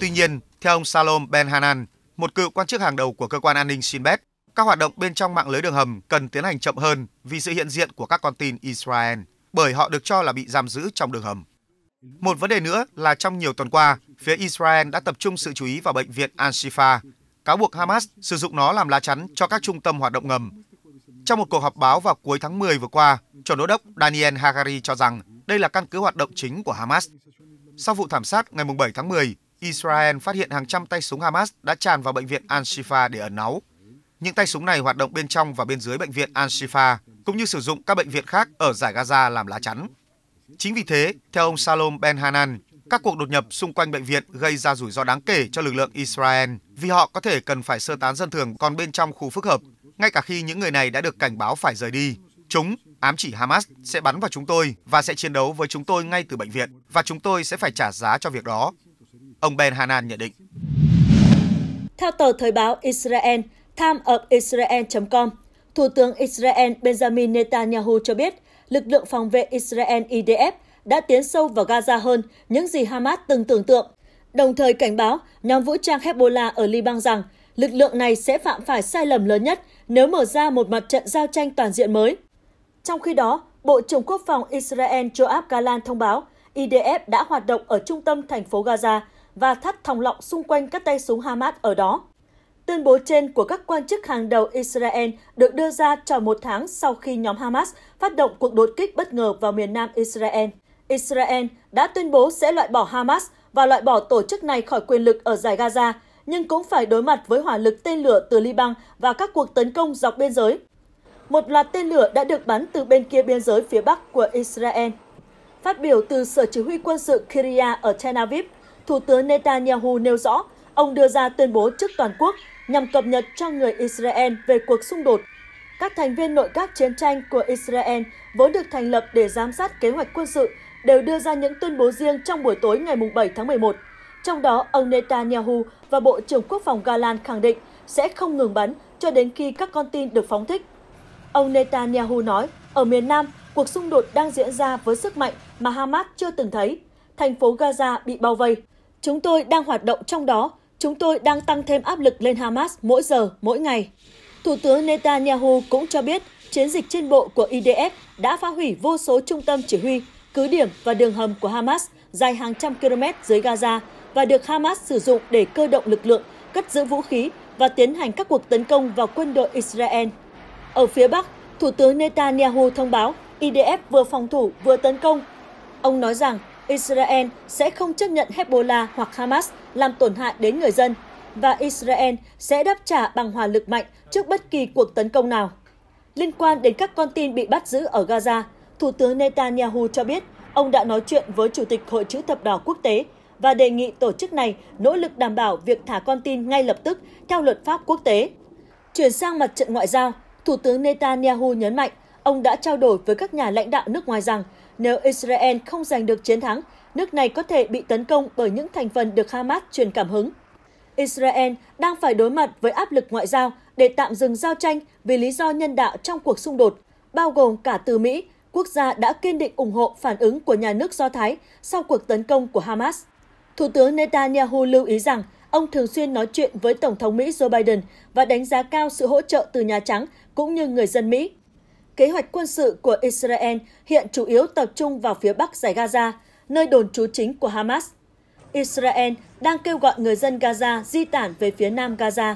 Tuy nhiên, theo ông Shalom Ben-Hanan, một cựu quan chức hàng đầu của cơ quan an ninh Shin Bet, các hoạt động bên trong mạng lưới đường hầm cần tiến hành chậm hơn vì sự hiện diện của các con tin Israel, bởi họ được cho là bị giam giữ trong đường hầm. Một vấn đề nữa là trong nhiều tuần qua, phía Israel đã tập trung sự chú ý vào bệnh viện Al-Shifa, cáo buộc Hamas sử dụng nó làm lá chắn cho các trung tâm hoạt động ngầm. Trong một cuộc họp báo vào cuối tháng mười vừa qua, Chuẩn đô đốc Daniel Hagari cho rằng đây là căn cứ hoạt động chính của Hamas. Sau vụ thảm sát ngày bảy tháng mười, Israel phát hiện hàng trăm tay súng Hamas đã tràn vào bệnh viện Al-Shifa để ẩn náu. Những tay súng này hoạt động bên trong và bên dưới bệnh viện Al-Shifa, cũng như sử dụng các bệnh viện khác ở giải Gaza làm lá chắn. Chính vì thế, theo ông Shalom Ben-Hanan, các cuộc đột nhập xung quanh bệnh viện gây ra rủi ro đáng kể cho lực lượng Israel vì họ có thể cần phải sơ tán dân thường còn bên trong khu phức hợp, ngay cả khi những người này đã được cảnh báo phải rời đi. Chúng, ám chỉ Hamas, sẽ bắn vào chúng tôi và sẽ chiến đấu với chúng tôi ngay từ bệnh viện, và chúng tôi sẽ phải trả giá cho việc đó, ông Ben-Hanan nhận định. Theo tờ Thời báo Israel, Time of Israel chấm com, Thủ tướng Israel Benjamin Netanyahu cho biết lực lượng phòng vệ Israel I D F đã tiến sâu vào Gaza hơn những gì Hamas từng tưởng tượng, đồng thời cảnh báo nhóm vũ trang Hezbollah ở Liban rằng lực lượng này sẽ phạm phải sai lầm lớn nhất nếu mở ra một mặt trận giao tranh toàn diện mới. Trong khi đó, Bộ trưởng Quốc phòng Israel Yoav Gallant thông báo I D F đã hoạt động ở trung tâm thành phố Gaza và thắt thòng lọng xung quanh các tay súng Hamas ở đó. Tuyên bố trên của các quan chức hàng đầu Israel được đưa ra tròn một tháng sau khi nhóm Hamas phát động cuộc đột kích bất ngờ vào miền nam Israel. Israel đã tuyên bố sẽ loại bỏ Hamas và loại bỏ tổ chức này khỏi quyền lực ở dải Gaza, nhưng cũng phải đối mặt với hỏa lực tên lửa từ Liban và các cuộc tấn công dọc biên giới. Một loạt tên lửa đã được bắn từ bên kia biên giới phía bắc của Israel. Phát biểu từ Sở Chỉ huy Quân sự Kiria ở Tel Aviv, Thủ tướng Netanyahu nêu rõ, ông đưa ra tuyên bố trước toàn quốc nhằm cập nhật cho người Israel về cuộc xung đột. Các thành viên nội các chiến tranh của Israel vốn được thành lập để giám sát kế hoạch quân sự đều đưa ra những tuyên bố riêng trong buổi tối ngày bảy tháng mười một. Trong đó, ông Netanyahu và Bộ trưởng Quốc phòng Gallant khẳng định sẽ không ngừng bắn cho đến khi các con tin được phóng thích. Ông Netanyahu nói, ở miền Nam, cuộc xung đột đang diễn ra với sức mạnh mà Hamas chưa từng thấy. Thành phố Gaza bị bao vây. Chúng tôi đang hoạt động trong đó. Chúng tôi đang tăng thêm áp lực lên Hamas mỗi giờ, mỗi ngày. Thủ tướng Netanyahu cũng cho biết chiến dịch trên bộ của I D F đã phá hủy vô số trung tâm chỉ huy, cứ điểm và đường hầm của Hamas dài hàng trăm km dưới Gaza và được Hamas sử dụng để cơ động lực lượng, cất giữ vũ khí và tiến hành các cuộc tấn công vào quân đội Israel. Ở phía Bắc, Thủ tướng Netanyahu thông báo I D F vừa phòng thủ vừa tấn công. Ông nói rằng Israel sẽ không chấp nhận Hezbollah hoặc Hamas làm tổn hại đến người dân và Israel sẽ đáp trả bằng hỏa lực mạnh trước bất kỳ cuộc tấn công nào. Liên quan đến các con tin bị bắt giữ ở Gaza, Thủ tướng Netanyahu cho biết ông đã nói chuyện với Chủ tịch Hội Chữ Thập Đỏ Quốc tế và đề nghị tổ chức này nỗ lực đảm bảo việc thả con tin ngay lập tức theo luật pháp quốc tế. Chuyển sang mặt trận ngoại giao, Thủ tướng Netanyahu nhấn mạnh ông đã trao đổi với các nhà lãnh đạo nước ngoài rằng nếu Israel không giành được chiến thắng, nước này có thể bị tấn công bởi những thành phần được Hamas truyền cảm hứng. Israel đang phải đối mặt với áp lực ngoại giao để tạm dừng giao tranh vì lý do nhân đạo trong cuộc xung đột, bao gồm cả từ Mỹ, quốc gia đã kiên định ủng hộ phản ứng của nhà nước Do Thái sau cuộc tấn công của Hamas. Thủ tướng Netanyahu lưu ý rằng ông thường xuyên nói chuyện với Tổng thống Mỹ Joe Biden và đánh giá cao sự hỗ trợ từ Nhà Trắng cũng như người dân Mỹ. Kế hoạch quân sự của Israel hiện chủ yếu tập trung vào phía bắc dải Gaza, nơi đồn trú chính của Hamas. Israel đang kêu gọi người dân Gaza di tản về phía nam Gaza.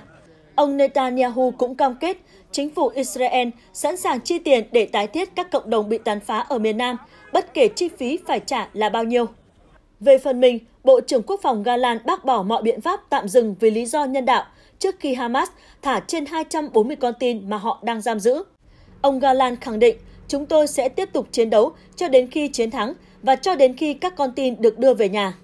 Ông Netanyahu cũng cam kết chính phủ Israel sẵn sàng chi tiền để tái thiết các cộng đồng bị tàn phá ở miền Nam, bất kể chi phí phải trả là bao nhiêu. Về phần mình, Bộ trưởng Quốc phòng Gallant bác bỏ mọi biện pháp tạm dừng vì lý do nhân đạo trước khi Hamas thả trên hai trăm bốn mươi con tin mà họ đang giam giữ. Ông Gallant khẳng định, chúng tôi sẽ tiếp tục chiến đấu cho đến khi chiến thắng và cho đến khi các con tin được đưa về nhà.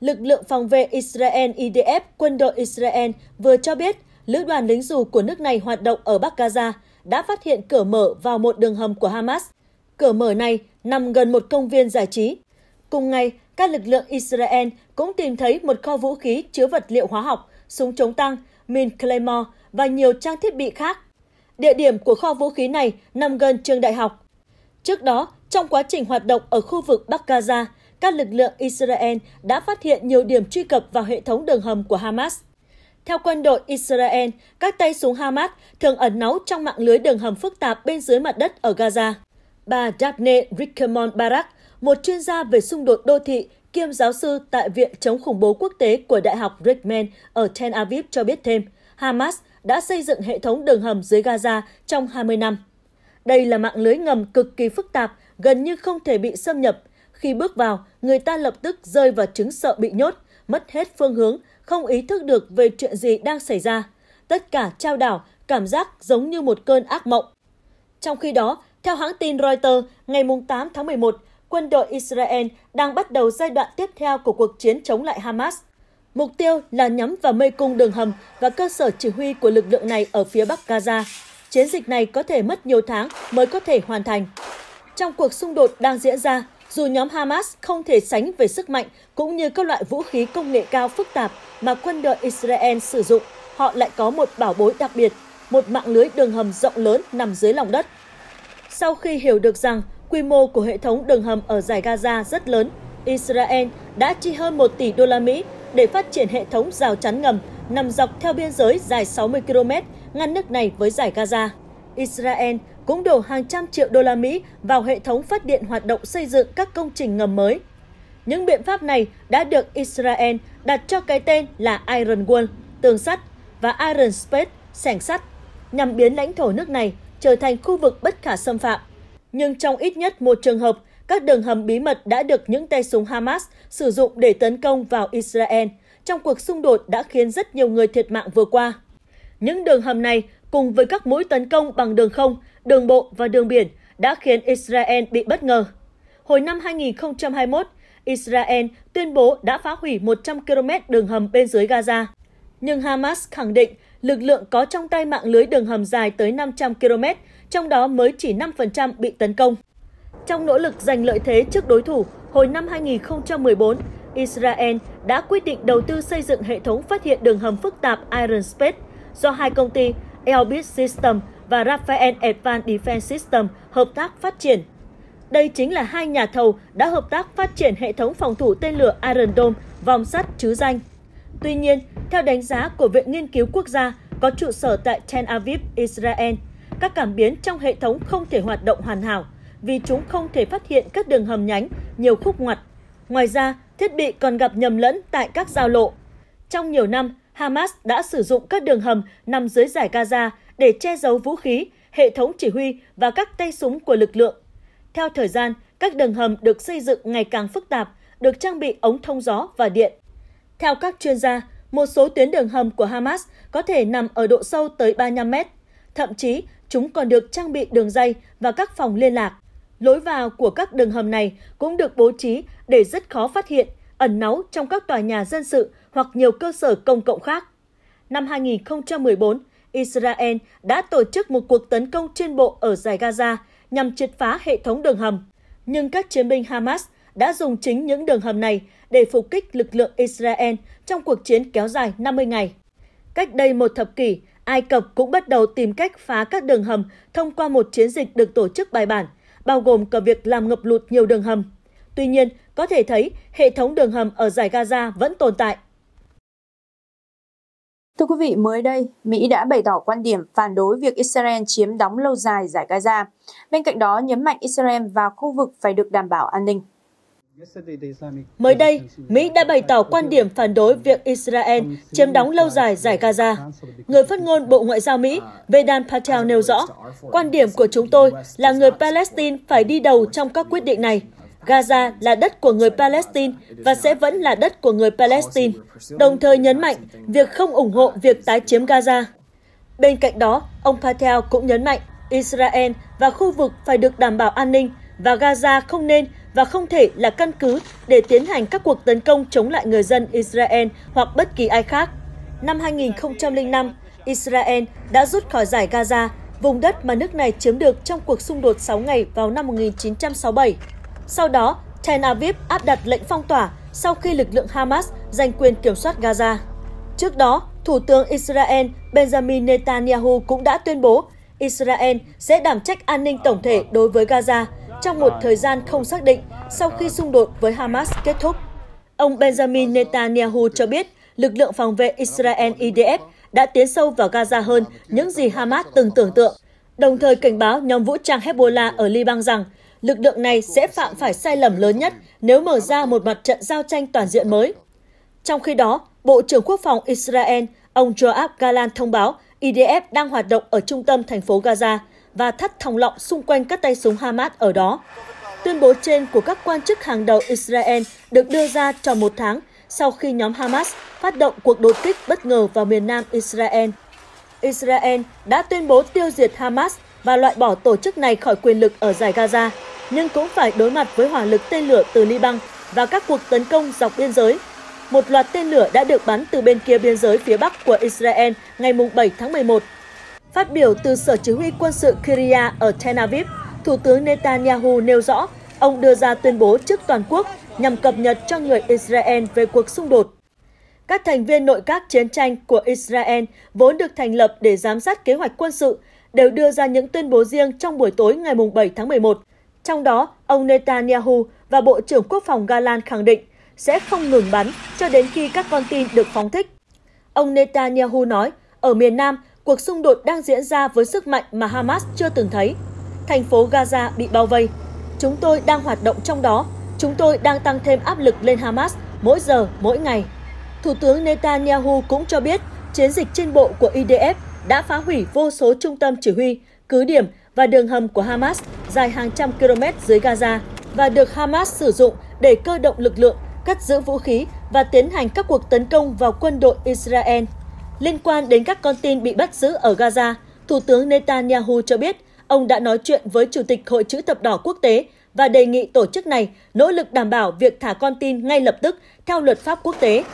Lực lượng phòng vệ Israel I D F, quân đội Israel vừa cho biết lữ đoàn lính dù của nước này hoạt động ở Bắc Gaza đã phát hiện cửa mở vào một đường hầm của Hamas. Cửa mở này nằm gần một công viên giải trí. Cùng ngày, các lực lượng Israel cũng tìm thấy một kho vũ khí chứa vật liệu hóa học, súng chống tăng, min Claymore và nhiều trang thiết bị khác. Địa điểm của kho vũ khí này nằm gần trường đại học. Trước đó, trong quá trình hoạt động ở khu vực Bắc Gaza, các lực lượng Israel đã phát hiện nhiều điểm truy cập vào hệ thống đường hầm của Hamas. Theo quân đội Israel, các tay súng Hamas thường ẩn náu trong mạng lưới đường hầm phức tạp bên dưới mặt đất ở Gaza. Bà Daphné Richemond-Barak, một chuyên gia về xung đột đô thị kiêm giáo sư tại Viện chống khủng bố quốc tế của Đại học Rickman ở Tel Aviv cho biết thêm, Hamas đã xây dựng hệ thống đường hầm dưới Gaza trong hai mươi năm. Đây là mạng lưới ngầm cực kỳ phức tạp, gần như không thể bị xâm nhập. Khi bước vào, người ta lập tức rơi vào chứng sợ bị nhốt, mất hết phương hướng, không ý thức được về chuyện gì đang xảy ra. Tất cả trao đảo, cảm giác giống như một cơn ác mộng. Trong khi đó, theo hãng tin Reuters, ngày tám tháng mười một, quân đội Israel đang bắt đầu giai đoạn tiếp theo của cuộc chiến chống lại Hamas. Mục tiêu là nhắm vào mê cung đường hầm và cơ sở chỉ huy của lực lượng này ở phía Bắc Gaza. Chiến dịch này có thể mất nhiều tháng mới có thể hoàn thành. Trong cuộc xung đột đang diễn ra, dù nhóm Hamas không thể sánh về sức mạnh cũng như các loại vũ khí công nghệ cao phức tạp mà quân đội Israel sử dụng, họ lại có một bảo bối đặc biệt, một mạng lưới đường hầm rộng lớn nằm dưới lòng đất. Sau khi hiểu được rằng quy mô của hệ thống đường hầm ở dải Gaza rất lớn, Israel đã chi hơn một tỷ đô la Mỹ để phát triển hệ thống rào chắn ngầm nằm dọc theo biên giới dài sáu mươi ki lô mét ngăn nước này với dải Gaza. Israel cũng đổ hàng trăm triệu đô la Mỹ vào hệ thống phát điện hoạt động xây dựng các công trình ngầm mới. Những biện pháp này đã được Israel đặt cho cái tên là Iron Wall, tường sắt, và Iron Space, sảnh sắt, nhằm biến lãnh thổ nước này trở thành khu vực bất khả xâm phạm. Nhưng trong ít nhất một trường hợp, các đường hầm bí mật đã được những tay súng Hamas sử dụng để tấn công vào Israel trong cuộc xung đột đã khiến rất nhiều người thiệt mạng vừa qua. Những đường hầm này, cùng với các mũi tấn công bằng đường không, đường bộ và đường biển, đã khiến Israel bị bất ngờ. Hồi năm hai nghìn không trăm hai mươi mốt, Israel tuyên bố đã phá hủy một trăm ki lô mét đường hầm bên dưới Gaza. Nhưng Hamas khẳng định lực lượng có trong tay mạng lưới đường hầm dài tới năm trăm ki lô mét, trong đó mới chỉ năm phần trăm bị tấn công. Trong nỗ lực giành lợi thế trước đối thủ, hồi năm hai nghìn không trăm mười bốn, Israel đã quyết định đầu tư xây dựng hệ thống phát hiện đường hầm phức tạp Iron Space do hai công ty Elbit System và Rafael Advanced Defense System hợp tác phát triển. Đây chính là hai nhà thầu đã hợp tác phát triển hệ thống phòng thủ tên lửa Iron Dome vòng sắt chứ danh. Tuy nhiên, theo đánh giá của Viện Nghiên cứu Quốc gia có trụ sở tại Tel Aviv, Israel, các cảm biến trong hệ thống không thể hoạt động hoàn hảo vì chúng không thể phát hiện các đường hầm nhánh, nhiều khúc ngoặt. Ngoài ra, thiết bị còn gặp nhầm lẫn tại các giao lộ. Trong nhiều năm, Hamas đã sử dụng các đường hầm nằm dưới dải Gaza để che giấu vũ khí, hệ thống chỉ huy và các tay súng của lực lượng. Theo thời gian, các đường hầm được xây dựng ngày càng phức tạp, được trang bị ống thông gió và điện. Theo các chuyên gia, một số tuyến đường hầm của Hamas có thể nằm ở độ sâu tới ba mươi lăm mét. Thậm chí, chúng còn được trang bị đường dây và các phòng liên lạc. Lối vào của các đường hầm này cũng được bố trí để rất khó phát hiện, ẩn náu trong các tòa nhà dân sự hoặc nhiều cơ sở công cộng khác. Năm hai nghìn không trăm mười bốn, Israel đã tổ chức một cuộc tấn công chuyên bộ ở dải Gaza nhằm triệt phá hệ thống đường hầm. Nhưng các chiến binh Hamas đã dùng chính những đường hầm này để phục kích lực lượng Israel trong cuộc chiến kéo dài năm mươi ngày. Cách đây một thập kỷ, Ai Cập cũng bắt đầu tìm cách phá các đường hầm thông qua một chiến dịch được tổ chức bài bản, bao gồm cả việc làm ngập lụt nhiều đường hầm. Tuy nhiên, có thể thấy hệ thống đường hầm ở dải Gaza vẫn tồn tại. Thưa quý vị, mới đây, Mỹ đã bày tỏ quan điểm phản đối việc Israel chiếm đóng lâu dài dải Gaza. Bên cạnh đó, nhấn mạnh Israel và khu vực phải được đảm bảo an ninh. Mới đây, Mỹ đã bày tỏ quan điểm phản đối việc Israel chiếm đóng lâu dài dải Gaza. Người phát ngôn Bộ Ngoại giao Mỹ Vedan Patel nêu rõ, quan điểm của chúng tôi là người Palestine phải đi đầu trong các quyết định này. Gaza là đất của người Palestine và sẽ vẫn là đất của người Palestine, đồng thời nhấn mạnh việc không ủng hộ việc tái chiếm Gaza. Bên cạnh đó, ông Patel cũng nhấn mạnh Israel và khu vực phải được đảm bảo an ninh và Gaza không nên và không thể là căn cứ để tiến hành các cuộc tấn công chống lại người dân Israel hoặc bất kỳ ai khác. Năm hai nghìn không trăm lẻ năm, Israel đã rút khỏi dải Gaza, vùng đất mà nước này chiếm được trong cuộc xung đột sáu ngày vào năm một nghìn chín trăm sáu mươi bảy. Sau đó, Tel Aviv áp đặt lệnh phong tỏa sau khi lực lượng Hamas giành quyền kiểm soát Gaza. Trước đó, Thủ tướng Israel Benjamin Netanyahu cũng đã tuyên bố Israel sẽ đảm trách an ninh tổng thể đối với Gaza trong một thời gian không xác định sau khi xung đột với Hamas kết thúc. Ông Benjamin Netanyahu cho biết lực lượng phòng vệ Israel I D F đã tiến sâu vào Gaza hơn những gì Hamas từng tưởng tượng, đồng thời cảnh báo nhóm vũ trang Hezbollah ở Liban rằng lực lượng này sẽ phạm phải sai lầm lớn nhất nếu mở ra một mặt trận giao tranh toàn diện mới. Trong khi đó, Bộ trưởng Quốc phòng Israel, ông Yoav Gallant thông báo I D F đang hoạt động ở trung tâm thành phố Gaza và thắt thòng lọng xung quanh các tay súng Hamas ở đó. Tuyên bố trên của các quan chức hàng đầu Israel được đưa ra tròn một tháng sau khi nhóm Hamas phát động cuộc đột kích bất ngờ vào miền nam Israel. Israel đã tuyên bố tiêu diệt Hamas và loại bỏ tổ chức này khỏi quyền lực ở dải Gaza, nhưng cũng phải đối mặt với hỏa lực tên lửa từ Liban và các cuộc tấn công dọc biên giới. Một loạt tên lửa đã được bắn từ bên kia biên giới phía bắc của Israel ngày bảy tháng mười một. Phát biểu từ Sở Chỉ huy Quân sự Kiria ở Tel Aviv, Thủ tướng Netanyahu nêu rõ ông đưa ra tuyên bố trước toàn quốc nhằm cập nhật cho người Israel về cuộc xung đột. Các thành viên nội các chiến tranh của Israel vốn được thành lập để giám sát kế hoạch quân sự đều đưa ra những tuyên bố riêng trong buổi tối ngày bảy tháng mười một. Trong đó, ông Netanyahu và Bộ trưởng Quốc phòng Gallant khẳng định sẽ không ngừng bắn cho đến khi các con tin được phóng thích. Ông Netanyahu nói, ở miền Nam, cuộc xung đột đang diễn ra với sức mạnh mà Hamas chưa từng thấy. Thành phố Gaza bị bao vây. Chúng tôi đang hoạt động trong đó. Chúng tôi đang tăng thêm áp lực lên Hamas mỗi giờ, mỗi ngày. Thủ tướng Netanyahu cũng cho biết chiến dịch trên bộ của I D F đã phá hủy vô số trung tâm chỉ huy, cứ điểm và đường hầm của Hamas dài hàng trăm km dưới Gaza và được Hamas sử dụng để cơ động lực lượng, cất giữ vũ khí và tiến hành các cuộc tấn công vào quân đội Israel. Liên quan đến các con tin bị bắt giữ ở Gaza, Thủ tướng Netanyahu cho biết ông đã nói chuyện với Chủ tịch Hội Chữ Thập Đỏ Quốc tế và đề nghị tổ chức này nỗ lực đảm bảo việc thả con tin ngay lập tức theo luật pháp quốc tế.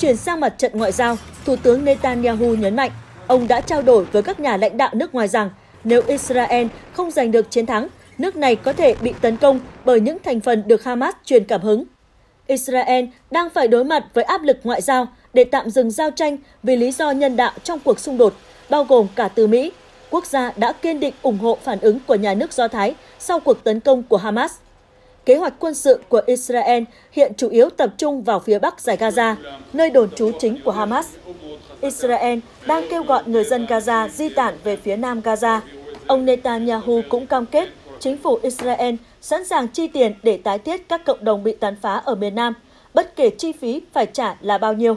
Chuyển sang mặt trận ngoại giao, Thủ tướng Netanyahu nhấn mạnh, ông đã trao đổi với các nhà lãnh đạo nước ngoài rằng nếu Israel không giành được chiến thắng, nước này có thể bị tấn công bởi những thành phần được Hamas truyền cảm hứng. Israel đang phải đối mặt với áp lực ngoại giao để tạm dừng giao tranh vì lý do nhân đạo trong cuộc xung đột, bao gồm cả từ Mỹ. Quốc gia đã kiên định ủng hộ phản ứng của nhà nước Do Thái sau cuộc tấn công của Hamas. Kế hoạch quân sự của Israel hiện chủ yếu tập trung vào phía bắc dải Gaza, nơi đồn trú chính của Hamas. Israel đang kêu gọi người dân Gaza di tản về phía nam Gaza. Ông Netanyahu cũng cam kết chính phủ Israel sẵn sàng chi tiền để tái thiết các cộng đồng bị tàn phá ở miền Nam, bất kể chi phí phải trả là bao nhiêu.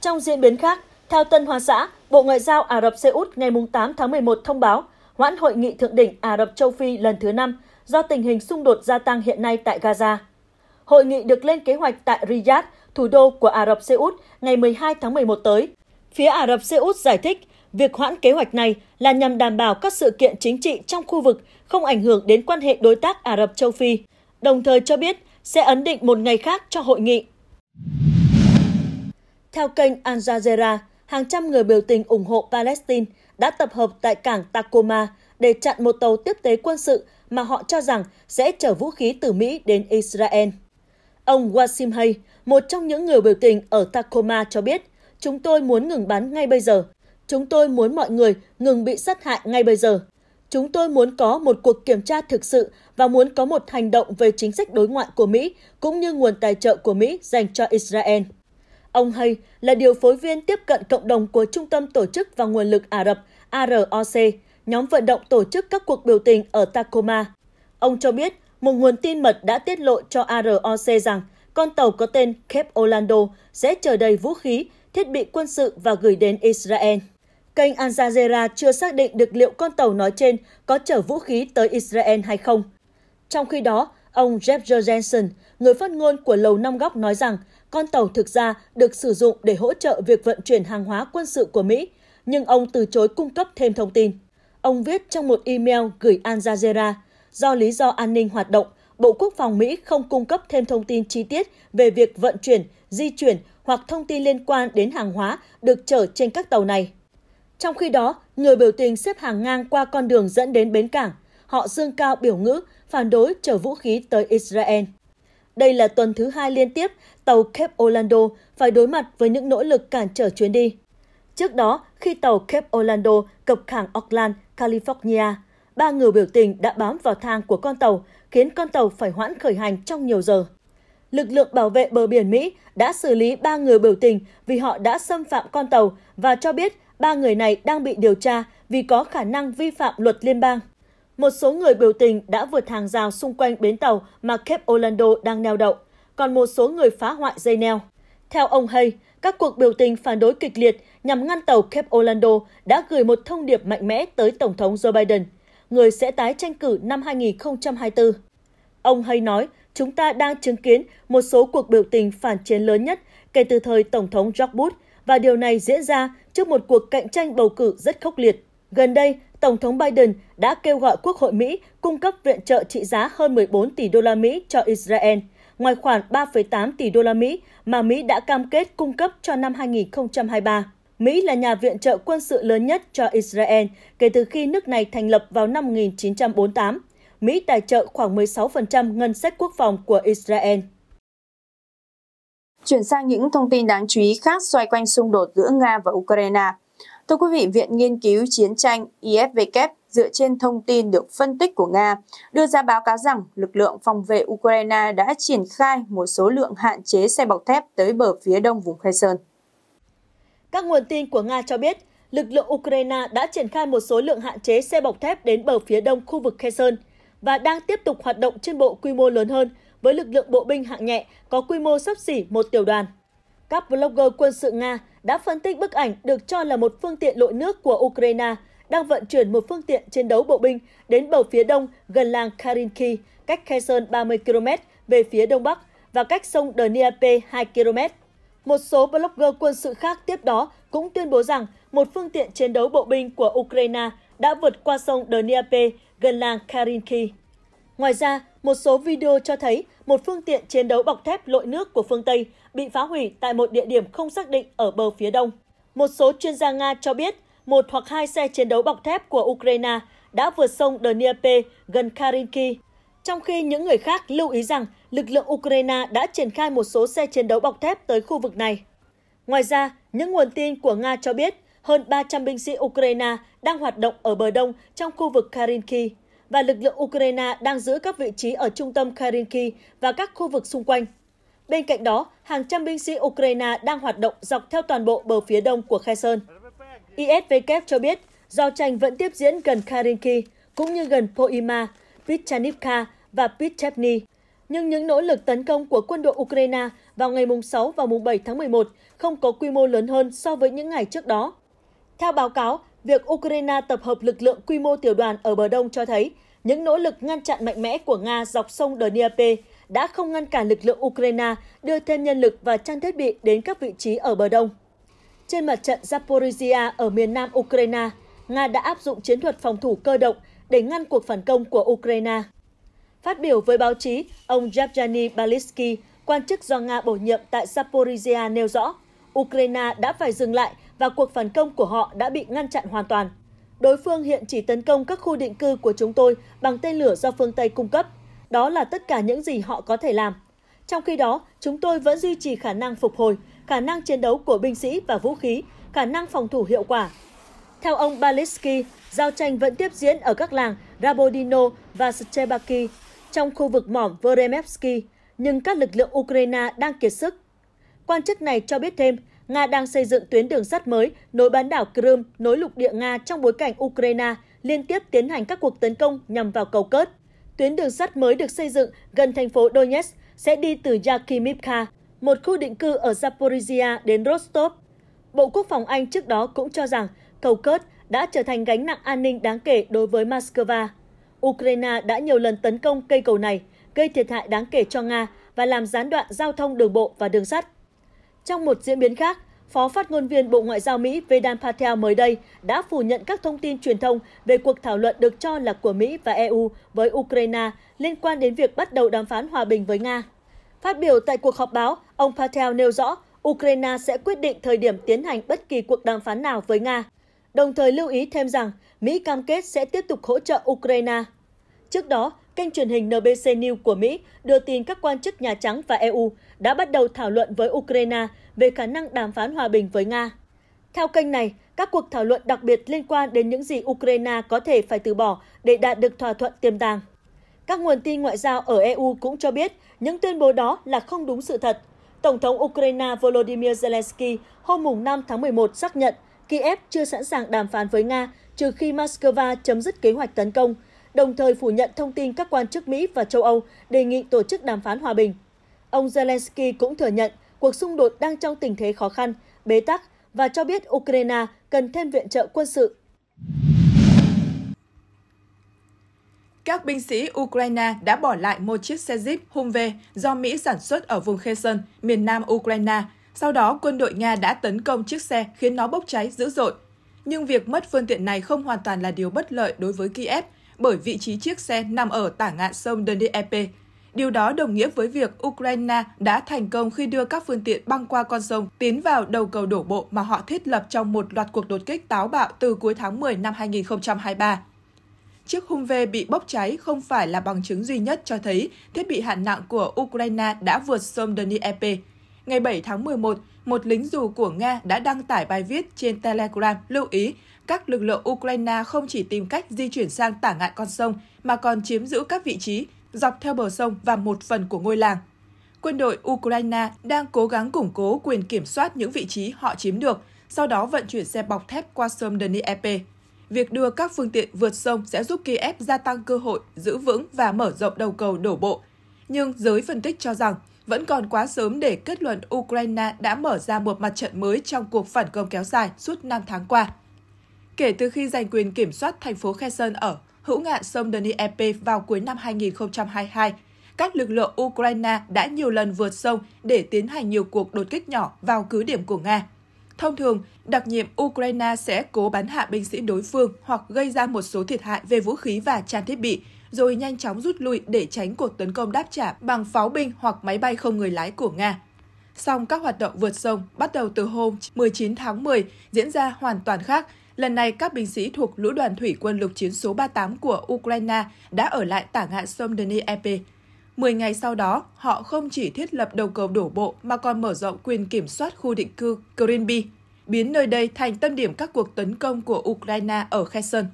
Trong diễn biến khác, theo Tân Hoa Xã, Bộ Ngoại giao Ả Rập Xê Út ngày tám tháng mười một thông báo hoãn hội nghị thượng đỉnh Ả Rập Châu Phi lần thứ năm do tình hình xung đột gia tăng hiện nay tại Gaza. Hội nghị được lên kế hoạch tại Riyadh, thủ đô của Ả Rập Xê Út ngày mười hai tháng mười một tới. Phía Ả Rập Xê Út giải thích việc hoãn kế hoạch này là nhằm đảm bảo các sự kiện chính trị trong khu vực không ảnh hưởng đến quan hệ đối tác Ả Rập Châu Phi, đồng thời cho biết sẽ ấn định một ngày khác cho hội nghị. Theo kênh Al Jazeera, hàng trăm người biểu tình ủng hộ Palestine đã tập hợp tại cảng Tacoma để chặn một tàu tiếp tế quân sự mà họ cho rằng sẽ chở vũ khí từ Mỹ đến Israel. Ông Wasim Hay, một trong những người biểu tình ở Tacoma cho biết, "Chúng tôi muốn ngừng bắn ngay bây giờ. Chúng tôi muốn mọi người ngừng bị sát hại ngay bây giờ. Chúng tôi muốn có một cuộc kiểm tra thực sự và muốn có một hành động về chính sách đối ngoại của Mỹ cũng như nguồn tài trợ của Mỹ dành cho Israel." Ông Hay là điều phối viên tiếp cận cộng đồng của Trung tâm Tổ chức và Nguồn lực Ả Rập A R O C, nhóm vận động tổ chức các cuộc biểu tình ở Tacoma. Ông cho biết một nguồn tin mật đã tiết lộ cho A R O C rằng con tàu có tên Cape Orlando sẽ chở đầy vũ khí, thiết bị quân sự và gửi đến Israel. Kênh Al Jazeera chưa xác định được liệu con tàu nói trên có chở vũ khí tới Israel hay không. Trong khi đó, ông Jeff Jensen, người phát ngôn của Lầu Năm Góc nói rằng con tàu thực ra được sử dụng để hỗ trợ việc vận chuyển hàng hóa quân sự của Mỹ, nhưng ông từ chối cung cấp thêm thông tin. Ông viết trong một email gửi Al Jazeera, do lý do an ninh hoạt động, Bộ Quốc phòng Mỹ không cung cấp thêm thông tin chi tiết về việc vận chuyển, di chuyển hoặc thông tin liên quan đến hàng hóa được chở trên các tàu này. Trong khi đó, người biểu tình xếp hàng ngang qua con đường dẫn đến bến cảng. Họ dương cao biểu ngữ, phản đối chở vũ khí tới Israel. Đây là tuần thứ hai liên tiếp tàu Cape Orlando phải đối mặt với những nỗ lực cản trở chuyến đi. Trước đó, khi tàu Cape Orlando cập cảng Oakland, California, ba người biểu tình đã bám vào thang của con tàu, khiến con tàu phải hoãn khởi hành trong nhiều giờ. Lực lượng bảo vệ bờ biển Mỹ đã xử lý ba người biểu tình vì họ đã xâm phạm con tàu và cho biết ba người này đang bị điều tra vì có khả năng vi phạm luật liên bang. Một số người biểu tình đã vượt hàng rào xung quanh bến tàu mà Cape Orlando đang neo đậu, còn một số người phá hoại dây neo. Theo ông Hay, các cuộc biểu tình phản đối kịch liệt nhằm ngăn tàu Cape Orlando đã gửi một thông điệp mạnh mẽ tới Tổng thống Joe Biden, người sẽ tái tranh cử năm hai nghìn không trăm hai mươi tư. Ông Hay nói, chúng ta đang chứng kiến một số cuộc biểu tình phản chiến lớn nhất kể từ thời Tổng thống George Bush, và điều này diễn ra trước một cuộc cạnh tranh bầu cử rất khốc liệt. Gần đây, Tổng thống Biden đã kêu gọi Quốc hội Mỹ cung cấp viện trợ trị giá hơn mười bốn tỷ đô la Mỹ cho Israel, ngoài khoản ba phẩy tám tỷ đô la Mỹ mà Mỹ đã cam kết cung cấp cho năm hai nghìn không trăm hai mươi ba. Mỹ là nhà viện trợ quân sự lớn nhất cho Israel kể từ khi nước này thành lập vào năm một nghìn chín trăm bốn mươi tám. Mỹ tài trợ khoảng mười sáu phần trăm ngân sách quốc phòng của Israel. Chuyển sang những thông tin đáng chú ý khác xoay quanh xung đột giữa Nga và Ukraine. Thưa quý vị, Viện Nghiên cứu Chiến tranh I S W dựa trên thông tin được phân tích của Nga đưa ra báo cáo rằng lực lượng phòng vệ Ukraine đã triển khai một số lượng hạn chế xe bọc thép tới bờ phía đông vùng Kherson. Các nguồn tin của Nga cho biết lực lượng Ukraine đã triển khai một số lượng hạn chế xe bọc thép đến bờ phía đông khu vực Kherson và đang tiếp tục hoạt động trên bộ quy mô lớn hơn với lực lượng bộ binh hạng nhẹ có quy mô xấp xỉ một tiểu đoàn. Các blogger quân sự Nga đã phân tích bức ảnh được cho là một phương tiện lội nước của Ukraine đang vận chuyển một phương tiện chiến đấu bộ binh đến bờ phía đông gần làng Karinki, cách Kherson ba mươi ki lô mét về phía đông bắc và cách sông Dnipro hai ki lô mét. Một số blogger quân sự khác tiếp đó cũng tuyên bố rằng một phương tiện chiến đấu bộ binh của Ukraine đã vượt qua sông Dnipro gần làng Karinki. Ngoài ra, một số video cho thấy một phương tiện chiến đấu bọc thép lội nước của phương Tây bị phá hủy tại một địa điểm không xác định ở bờ phía đông. Một số chuyên gia Nga cho biết một hoặc hai xe chiến đấu bọc thép của Ukraine đã vượt sông Dnipro gần Karinki, trong khi những người khác lưu ý rằng lực lượng Ukraine đã triển khai một số xe chiến đấu bọc thép tới khu vực này. Ngoài ra, những nguồn tin của Nga cho biết hơn ba trăm binh sĩ Ukraine đang hoạt động ở bờ đông trong khu vực Karinki, và lực lượng Ukraine đang giữ các vị trí ở trung tâm Karinki và các khu vực xung quanh. Bên cạnh đó, hàng trăm binh sĩ Ukraine đang hoạt động dọc theo toàn bộ bờ phía đông của Kherson. i ét vê kép cho biết giao tranh vẫn tiếp diễn gần Karinki, cũng như gần Poima, Pichanivka và Pichevny. Nhưng những nỗ lực tấn công của quân đội Ukraine vào ngày mùng sáu và mùng bảy tháng mười một không có quy mô lớn hơn so với những ngày trước đó. Theo báo cáo, việc Ukraine tập hợp lực lượng quy mô tiểu đoàn ở bờ đông cho thấy những nỗ lực ngăn chặn mạnh mẽ của Nga dọc sông Dnipro đã không ngăn cản lực lượng Ukraine đưa thêm nhân lực và trang thiết bị đến các vị trí ở bờ đông. Trên mặt trận Zaporizhia ở miền nam Ukraine, Nga đã áp dụng chiến thuật phòng thủ cơ động để ngăn cuộc phản công của Ukraine. Phát biểu với báo chí, ông Yevgeny Balitsky, quan chức do Nga bổ nhiệm tại Zaporizhia nêu rõ, Ukraine đã phải dừng lại và cuộc phản công của họ đã bị ngăn chặn hoàn toàn. Đối phương hiện chỉ tấn công các khu định cư của chúng tôi bằng tên lửa do phương Tây cung cấp. Đó là tất cả những gì họ có thể làm. Trong khi đó, chúng tôi vẫn duy trì khả năng phục hồi, khả năng chiến đấu của binh sĩ và vũ khí, khả năng phòng thủ hiệu quả. Theo ông Balitsky, giao tranh vẫn tiếp diễn ở các làng Rabodino và Stebaki, trong khu vực mỏm Veremevsky, nhưng các lực lượng Ukraine đang kiệt sức. Quan chức này cho biết thêm, Nga đang xây dựng tuyến đường sắt mới nối bán đảo Crimea nối lục địa Nga trong bối cảnh Ukraine liên tiếp tiến hành các cuộc tấn công nhằm vào cầu Kert. Tuyến đường sắt mới được xây dựng gần thành phố Donetsk sẽ đi từ Yakimivka, một khu định cư ở Zaporizhia, đến Rostov. Bộ Quốc phòng Anh trước đó cũng cho rằng cầu Kert đã trở thành gánh nặng an ninh đáng kể đối với Moscow. Ukraine đã nhiều lần tấn công cây cầu này, gây thiệt hại đáng kể cho Nga và làm gián đoạn giao thông đường bộ và đường sắt. Trong một diễn biến khác, Phó phát ngôn viên Bộ Ngoại giao Mỹ Vedan Patel mới đây đã phủ nhận các thông tin truyền thông về cuộc thảo luận được cho là của Mỹ và e u với Ukraine liên quan đến việc bắt đầu đàm phán hòa bình với Nga. Phát biểu tại cuộc họp báo, ông Patel nêu rõ Ukraine sẽ quyết định thời điểm tiến hành bất kỳ cuộc đàm phán nào với Nga, đồng thời lưu ý thêm rằng Mỹ cam kết sẽ tiếp tục hỗ trợ Ukraine. Trước đó, kênh truyền hình en bê xê News của Mỹ đưa tin các quan chức Nhà Trắng và e u đã bắt đầu thảo luận với Ukraine về khả năng đàm phán hòa bình với Nga. Theo kênh này, các cuộc thảo luận đặc biệt liên quan đến những gì Ukraine có thể phải từ bỏ để đạt được thỏa thuận tiềm tàng. Các nguồn tin ngoại giao ở e u cũng cho biết những tuyên bố đó là không đúng sự thật. Tổng thống Ukraine Volodymyr Zelensky hôm mùng năm tháng mười một xác nhận Kiev chưa sẵn sàng đàm phán với Nga trừ khi Moscow chấm dứt kế hoạch tấn công, đồng thời phủ nhận thông tin các quan chức Mỹ và châu Âu đề nghị tổ chức đàm phán hòa bình. Ông Zelensky cũng thừa nhận cuộc xung đột đang trong tình thế khó khăn, bế tắc và cho biết Ukraine cần thêm viện trợ quân sự. Các binh sĩ Ukraine đã bỏ lại một chiếc xe Jeep Humvee do Mỹ sản xuất ở vùng Kherson, miền nam Ukraine. Sau đó, quân đội Nga đã tấn công chiếc xe khiến nó bốc cháy dữ dội. Nhưng việc mất phương tiện này không hoàn toàn là điều bất lợi đối với Kiev, bởi vị trí chiếc xe nằm ở tả ngạn sông Dnipro. Điều đó đồng nghĩa với việc Ukraine đã thành công khi đưa các phương tiện băng qua con sông tiến vào đầu cầu đổ bộ mà họ thiết lập trong một loạt cuộc đột kích táo bạo từ cuối tháng mười năm hai nghìn không trăm hai mươi ba. Chiếc Humvee bị bốc cháy không phải là bằng chứng duy nhất cho thấy thiết bị hạng nặng của Ukraine đã vượt sông Dnipro. Ngày bảy tháng mười một, một lính dù của Nga đã đăng tải bài viết trên Telegram lưu ý các lực lượng Ukraine không chỉ tìm cách di chuyển sang tả ngạn con sông mà còn chiếm giữ các vị trí dọc theo bờ sông và một phần của ngôi làng. Quân đội Ukraine đang cố gắng củng cố quyền kiểm soát những vị trí họ chiếm được, sau đó vận chuyển xe bọc thép qua sông Dnipro. Việc đưa các phương tiện vượt sông sẽ giúp Kiev gia tăng cơ hội giữ vững và mở rộng đầu cầu đổ bộ. Nhưng giới phân tích cho rằng vẫn còn quá sớm để kết luận Ukraine đã mở ra một mặt trận mới trong cuộc phản công kéo dài suốt năm tháng qua. Kể từ khi giành quyền kiểm soát thành phố Kherson ở hữu ngạn sông Dnipro vào cuối năm hai nghìn không trăm hai mươi hai, các lực lượng Ukraine đã nhiều lần vượt sông để tiến hành nhiều cuộc đột kích nhỏ vào cứ điểm của Nga. Thông thường, đặc nhiệm Ukraine sẽ cố bắn hạ binh sĩ đối phương hoặc gây ra một số thiệt hại về vũ khí và trang thiết bị, rồi nhanh chóng rút lui để tránh cuộc tấn công đáp trả bằng pháo binh hoặc máy bay không người lái của Nga. Song các hoạt động vượt sông bắt đầu từ hôm mười chín tháng mười diễn ra hoàn toàn khác. Lần này, các binh sĩ thuộc Lữ đoàn Thủy quân lục chiến số ba mươi tám của Ukraine đã ở lại tả ngạn sông Dnieper. mười ngày sau đó, họ không chỉ thiết lập đầu cầu đổ bộ mà còn mở rộng quyền kiểm soát khu định cư Karinki, biến nơi đây thành tâm điểm các cuộc tấn công của Ukraine ở Kherson.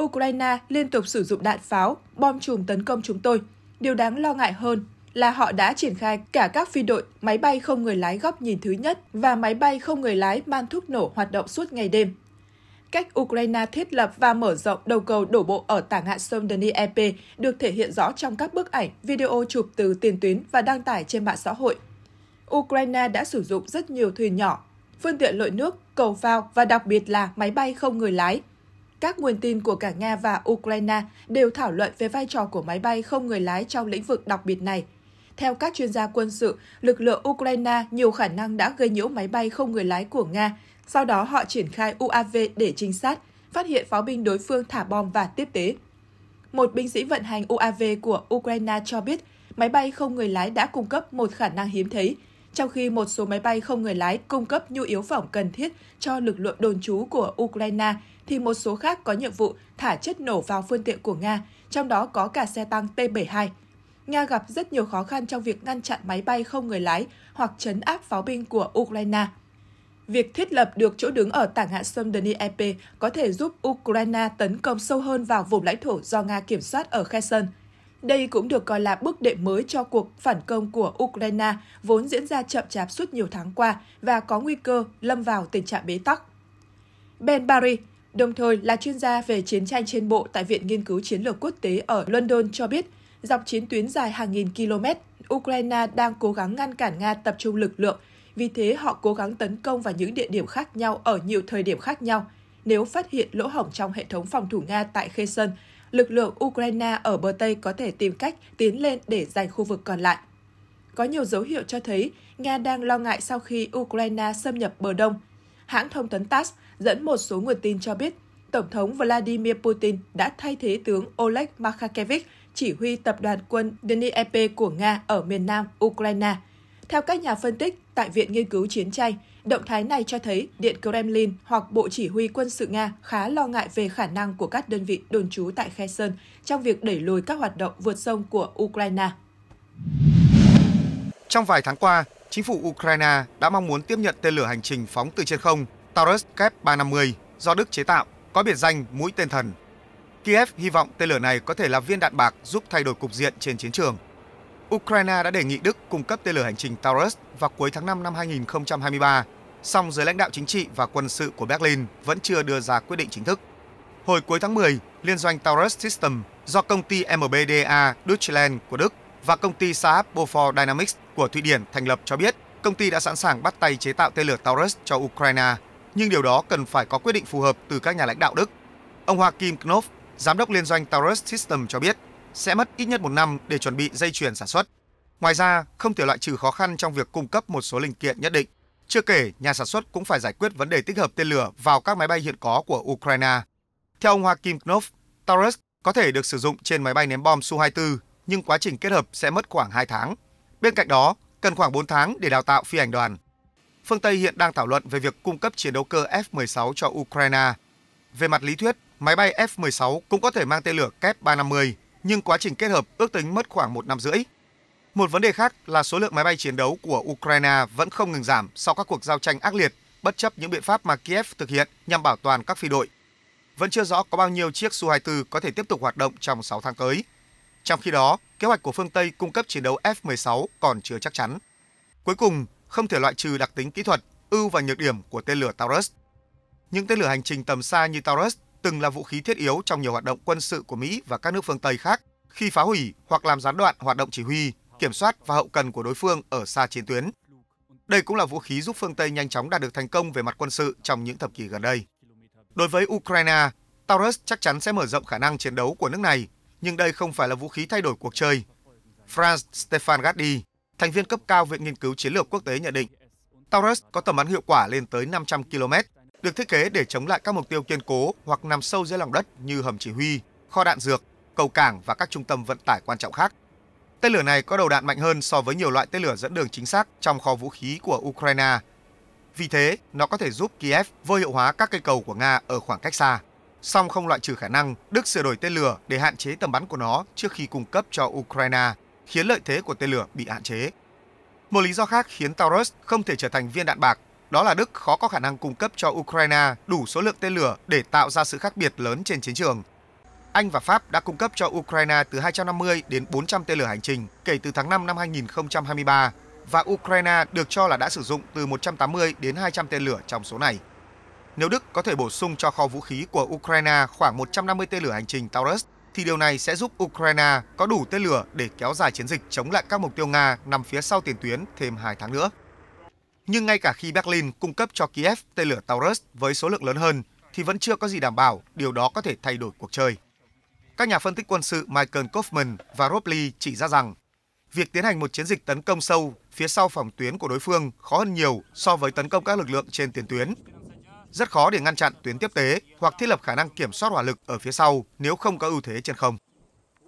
Ukraine liên tục sử dụng đạn pháo, bom chùm tấn công chúng tôi. Điều đáng lo ngại hơn là họ đã triển khai cả các phi đội, máy bay không người lái góc nhìn thứ nhất và máy bay không người lái mang thuốc nổ hoạt động suốt ngày đêm. Cách Ukraine thiết lập và mở rộng đầu cầu đổ bộ ở tả ngạn sông Dnieper được thể hiện rõ trong các bức ảnh, video chụp từ tiền tuyến và đăng tải trên mạng xã hội. Ukraine đã sử dụng rất nhiều thuyền nhỏ, phương tiện lội nước, cầu phao và đặc biệt là máy bay không người lái. Các nguồn tin của cả Nga và Ukraine đều thảo luận về vai trò của máy bay không người lái trong lĩnh vực đặc biệt này. Theo các chuyên gia quân sự, lực lượng Ukraine nhiều khả năng đã gây nhiễu máy bay không người lái của Nga, sau đó họ triển khai u a vê để trinh sát, phát hiện pháo binh đối phương thả bom và tiếp tế. Một binh sĩ vận hành u a vê của Ukraine cho biết máy bay không người lái đã cung cấp một khả năng hiếm thấy, trong khi một số máy bay không người lái cung cấp nhu yếu phẩm cần thiết cho lực lượng đồn trú của Ukraine, thì một số khác có nhiệm vụ thả chất nổ vào phương tiện của Nga, trong đó có cả xe tăng T bảy mươi hai. Nga gặp rất nhiều khó khăn trong việc ngăn chặn máy bay không người lái hoặc trấn áp pháo binh của Ukraine. Việc thiết lập được chỗ đứng ở tả ngạn sông Dnieper có thể giúp Ukraine tấn công sâu hơn vào vùng lãnh thổ do Nga kiểm soát ở Kherson. Đây cũng được coi là bước đệm mới cho cuộc phản công của Ukraine, vốn diễn ra chậm chạp suốt nhiều tháng qua và có nguy cơ lâm vào tình trạng bế tắc. Ben Barry, đồng thời là chuyên gia về chiến tranh trên bộ tại Viện Nghiên cứu Chiến lược Quốc tế ở London cho biết, dọc chiến tuyến dài hàng nghìn km, Ukraine đang cố gắng ngăn cản Nga tập trung lực lượng, vì thế họ cố gắng tấn công vào những địa điểm khác nhau ở nhiều thời điểm khác nhau. Nếu phát hiện lỗ hổng trong hệ thống phòng thủ Nga tại Kherson, lực lượng Ukraine ở bờ Tây có thể tìm cách tiến lên để giành khu vực còn lại. Có nhiều dấu hiệu cho thấy Nga đang lo ngại sau khi Ukraine xâm nhập bờ Đông. Hãng thông tấn tát dẫn một số nguồn tin cho biết Tổng thống Vladimir Putin đã thay thế tướng Oleg Makhachevich chỉ huy tập đoàn quân Dnieper của Nga ở miền nam Ukraine. Theo các nhà phân tích tại Viện Nghiên cứu Chiến tranh, động thái này cho thấy Điện Kremlin hoặc Bộ Chỉ huy Quân sự Nga khá lo ngại về khả năng của các đơn vị đồn trú tại Kherson trong việc đẩy lùi các hoạt động vượt sông của Ukraine. Trong vài tháng qua, chính phủ Ukraine đã mong muốn tiếp nhận tên lửa hành trình phóng từ trên không Taurus K F ba trăm năm mươi do Đức chế tạo, có biệt danh mũi tên thần. Kiev hy vọng tên lửa này có thể là viên đạn bạc giúp thay đổi cục diện trên chiến trường. Ukraine đã đề nghị Đức cung cấp tên lửa hành trình Taurus vào cuối tháng năm năm hai nghìn không trăm hai mươi ba, song giới lãnh đạo chính trị và quân sự của Berlin vẫn chưa đưa ra quyết định chính thức. Hồi cuối tháng mười, liên doanh Taurus System do công ty M B D A Deutschland của Đức và công ty Saab Beaufort Dynamics của Thụy Điển thành lập cho biết công ty đã sẵn sàng bắt tay chế tạo tên lửa Taurus cho Ukraine, nhưng điều đó cần phải có quyết định phù hợp từ các nhà lãnh đạo Đức. Ông Joachim Knopf, giám đốc liên doanh Taurus System cho biết sẽ mất ít nhất một năm để chuẩn bị dây chuyền sản xuất. Ngoài ra, không thể loại trừ khó khăn trong việc cung cấp một số linh kiện nhất định. Chưa kể, nhà sản xuất cũng phải giải quyết vấn đề tích hợp tên lửa vào các máy bay hiện có của Ukraine. Theo ông Joachim Knopf, Taurus có thể được sử dụng trên máy bay ném bom Su hai mươi tư, nhưng quá trình kết hợp sẽ mất khoảng hai tháng. Bên cạnh đó, cần khoảng bốn tháng để đào tạo phi hành đoàn. Phương Tây hiện đang thảo luận về việc cung cấp chiến đấu cơ F mười sáu cho Ukraine. Về mặt lý thuyết, máy bay F mười sáu cũng có thể mang tên lửa K F ba trăm năm mươi, nhưng quá trình kết hợp ước tính mất khoảng một năm rưỡi. Một vấn đề khác là số lượng máy bay chiến đấu của Ukraine vẫn không ngừng giảm sau các cuộc giao tranh ác liệt, bất chấp những biện pháp mà Kiev thực hiện nhằm bảo toàn các phi đội. Vẫn chưa rõ có bao nhiêu chiếc Su hai mươi tư có thể tiếp tục hoạt động trong sáu tháng tới. Trong khi đó, kế hoạch của phương Tây cung cấp chiến đấu F mười sáu còn chưa chắc chắn. Cuối cùng, không thể loại trừ đặc tính kỹ thuật, ưu và nhược điểm của tên lửa Taurus. Những tên lửa hành trình tầm xa như Taurus từng là vũ khí thiết yếu trong nhiều hoạt động quân sự của Mỹ và các nước phương Tây khác khi phá hủy hoặc làm gián đoạn hoạt động chỉ huy, kiểm soát và hậu cần của đối phương ở xa chiến tuyến. Đây cũng là vũ khí giúp phương Tây nhanh chóng đạt được thành công về mặt quân sự trong những thập kỷ gần đây. Đối với Ukraine, Taurus chắc chắn sẽ mở rộng khả năng chiến đấu của nước này, nhưng đây không phải là vũ khí thay đổi cuộc chơi. Franz Stefan Gatti, thành viên cấp cao Viện Nghiên cứu Chiến lược Quốc tế nhận định, Taurus có tầm bắn hiệu quả lên tới năm trăm ki lô mét, được thiết kế để chống lại các mục tiêu kiên cố hoặc nằm sâu dưới lòng đất như hầm chỉ huy, kho đạn dược, cầu cảng và các trung tâm vận tải quan trọng khác. Tên lửa này có đầu đạn mạnh hơn so với nhiều loại tên lửa dẫn đường chính xác trong kho vũ khí của Ukraine. Vì thế, nó có thể giúp Kiev vô hiệu hóa các cây cầu của Nga ở khoảng cách xa. Song không loại trừ khả năng Đức sửa đổi tên lửa để hạn chế tầm bắn của nó trước khi cung cấp cho Ukraine, khiến lợi thế của tên lửa bị hạn chế. Một lý do khác khiến Taurus không thể trở thành viên đạn bạc, đó là Đức khó có khả năng cung cấp cho Ukraine đủ số lượng tên lửa để tạo ra sự khác biệt lớn trên chiến trường. Anh và Pháp đã cung cấp cho Ukraine từ hai trăm năm mươi đến bốn trăm tên lửa hành trình kể từ tháng năm năm hai nghìn không trăm hai mươi ba, và Ukraine được cho là đã sử dụng từ một trăm tám mươi đến hai trăm tên lửa trong số này. Nếu Đức có thể bổ sung cho kho vũ khí của Ukraine khoảng một trăm năm mươi tên lửa hành trình Taurus, thì điều này sẽ giúp Ukraine có đủ tên lửa để kéo dài chiến dịch chống lại các mục tiêu Nga nằm phía sau tiền tuyến thêm hai tháng nữa. Nhưng ngay cả khi Berlin cung cấp cho Kiev tên lửa Taurus với số lượng lớn hơn, thì vẫn chưa có gì đảm bảo điều đó có thể thay đổi cuộc chơi. Các nhà phân tích quân sự Michael Kaufman và Rob Lee chỉ ra rằng việc tiến hành một chiến dịch tấn công sâu phía sau phòng tuyến của đối phương khó hơn nhiều so với tấn công các lực lượng trên tiền tuyến. Rất khó để ngăn chặn tuyến tiếp tế hoặc thiết lập khả năng kiểm soát hỏa lực ở phía sau nếu không có ưu thế trên không.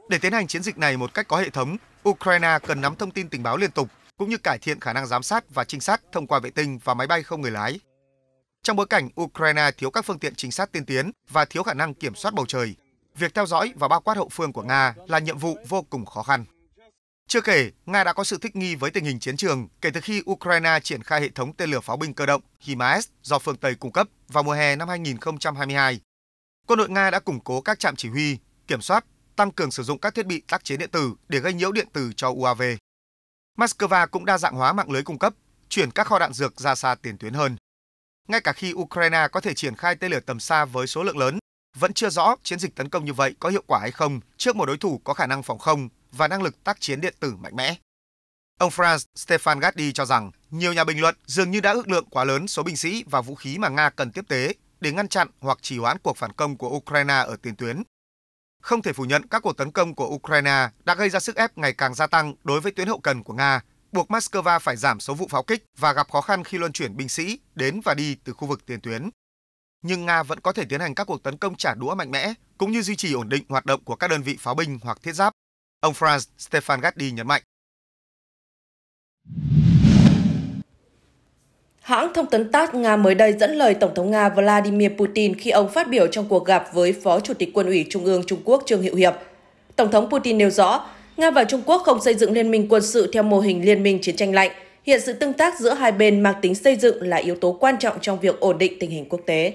Để tiến hành chiến dịch này một cách có hệ thống, Ukraine cần nắm thông tin tình báo liên tục, cũng như cải thiện khả năng giám sát và trinh sát thông qua vệ tinh và máy bay không người lái. Trong bối cảnh Ukraine thiếu các phương tiện trinh sát tiên tiến và thiếu khả năng kiểm soát bầu trời, việc theo dõi và bao quát hậu phương của Nga là nhiệm vụ vô cùng khó khăn. Chưa kể, Nga đã có sự thích nghi với tình hình chiến trường kể từ khi Ukraine triển khai hệ thống tên lửa pháo binh cơ động HIMARS do phương Tây cung cấp vào mùa hè năm hai nghìn không trăm hai mươi hai. Quân đội Nga đã củng cố các trạm chỉ huy, kiểm soát, tăng cường sử dụng các thiết bị tác chiến điện tử để gây nhiễu điện tử cho u a vê. Moscow cũng đa dạng hóa mạng lưới cung cấp, chuyển các kho đạn dược ra xa tiền tuyến hơn. Ngay cả khi Ukraine có thể triển khai tên lửa tầm xa với số lượng lớn, vẫn chưa rõ chiến dịch tấn công như vậy có hiệu quả hay không trước một đối thủ có khả năng phòng không và năng lực tác chiến điện tử mạnh mẽ. Ông Franz Stefan Gatti cho rằng nhiều nhà bình luận dường như đã ước lượng quá lớn số binh sĩ và vũ khí mà Nga cần tiếp tế để ngăn chặn hoặc trì hoãn cuộc phản công của Ukraine ở tiền tuyến. Không thể phủ nhận các cuộc tấn công của Ukraine đã gây ra sức ép ngày càng gia tăng đối với tuyến hậu cần của Nga, buộc Moscow phải giảm số vụ pháo kích và gặp khó khăn khi luân chuyển binh sĩ đến và đi từ khu vực tiền tuyến. Nhưng Nga vẫn có thể tiến hành các cuộc tấn công trả đũa mạnh mẽ, cũng như duy trì ổn định hoạt động của các đơn vị pháo binh hoặc thiết giáp, ông Franz Stefan Gatti nhấn mạnh. Hãng thông tấn tát Nga mới đây dẫn lời Tổng thống Nga Vladimir Putin khi ông phát biểu trong cuộc gặp với Phó Chủ tịch Quân ủy Trung ương Trung Quốc Trương Hữu Hiệp. Tổng thống Putin nêu rõ, Nga và Trung Quốc không xây dựng liên minh quân sự theo mô hình liên minh chiến tranh lạnh. Hiện sự tương tác giữa hai bên mang tính xây dựng là yếu tố quan trọng trong việc ổn định tình hình quốc tế.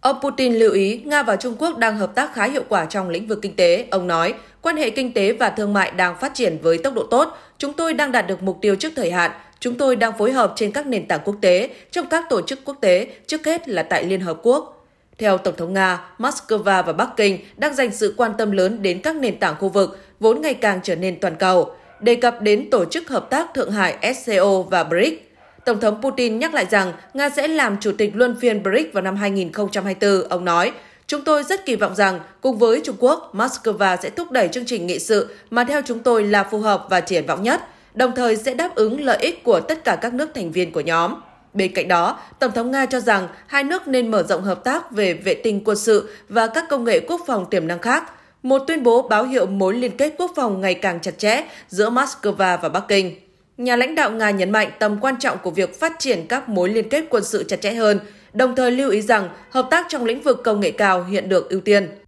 Ông Putin lưu ý, Nga và Trung Quốc đang hợp tác khá hiệu quả trong lĩnh vực kinh tế. Ông nói, quan hệ kinh tế và thương mại đang phát triển với tốc độ tốt. Chúng tôi đang đạt được mục tiêu trước thời hạn. Chúng tôi đang phối hợp trên các nền tảng quốc tế, trong các tổ chức quốc tế, trước hết là tại Liên Hợp Quốc. Theo Tổng thống Nga, Moscow và Bắc Kinh đang dành sự quan tâm lớn đến các nền tảng khu vực, vốn ngày càng trở nên toàn cầu. Đề cập đến Tổ chức Hợp tác Thượng Hải S C O và BRICS, Tổng thống Putin nhắc lại rằng Nga sẽ làm chủ tịch luân phiên BRICS vào năm hai nghìn không trăm hai mươi tư. Ông nói, chúng tôi rất kỳ vọng rằng cùng với Trung Quốc, Moscow sẽ thúc đẩy chương trình nghị sự mà theo chúng tôi là phù hợp và triển vọng nhất, đồng thời sẽ đáp ứng lợi ích của tất cả các nước thành viên của nhóm. Bên cạnh đó, Tổng thống Nga cho rằng hai nước nên mở rộng hợp tác về vệ tinh quân sự và các công nghệ quốc phòng tiềm năng khác, một tuyên bố báo hiệu mối liên kết quốc phòng ngày càng chặt chẽ giữa Moscow và Bắc Kinh. Nhà lãnh đạo Nga nhấn mạnh tầm quan trọng của việc phát triển các mối liên kết quân sự chặt chẽ hơn, đồng thời lưu ý rằng hợp tác trong lĩnh vực công nghệ cao hiện được ưu tiên.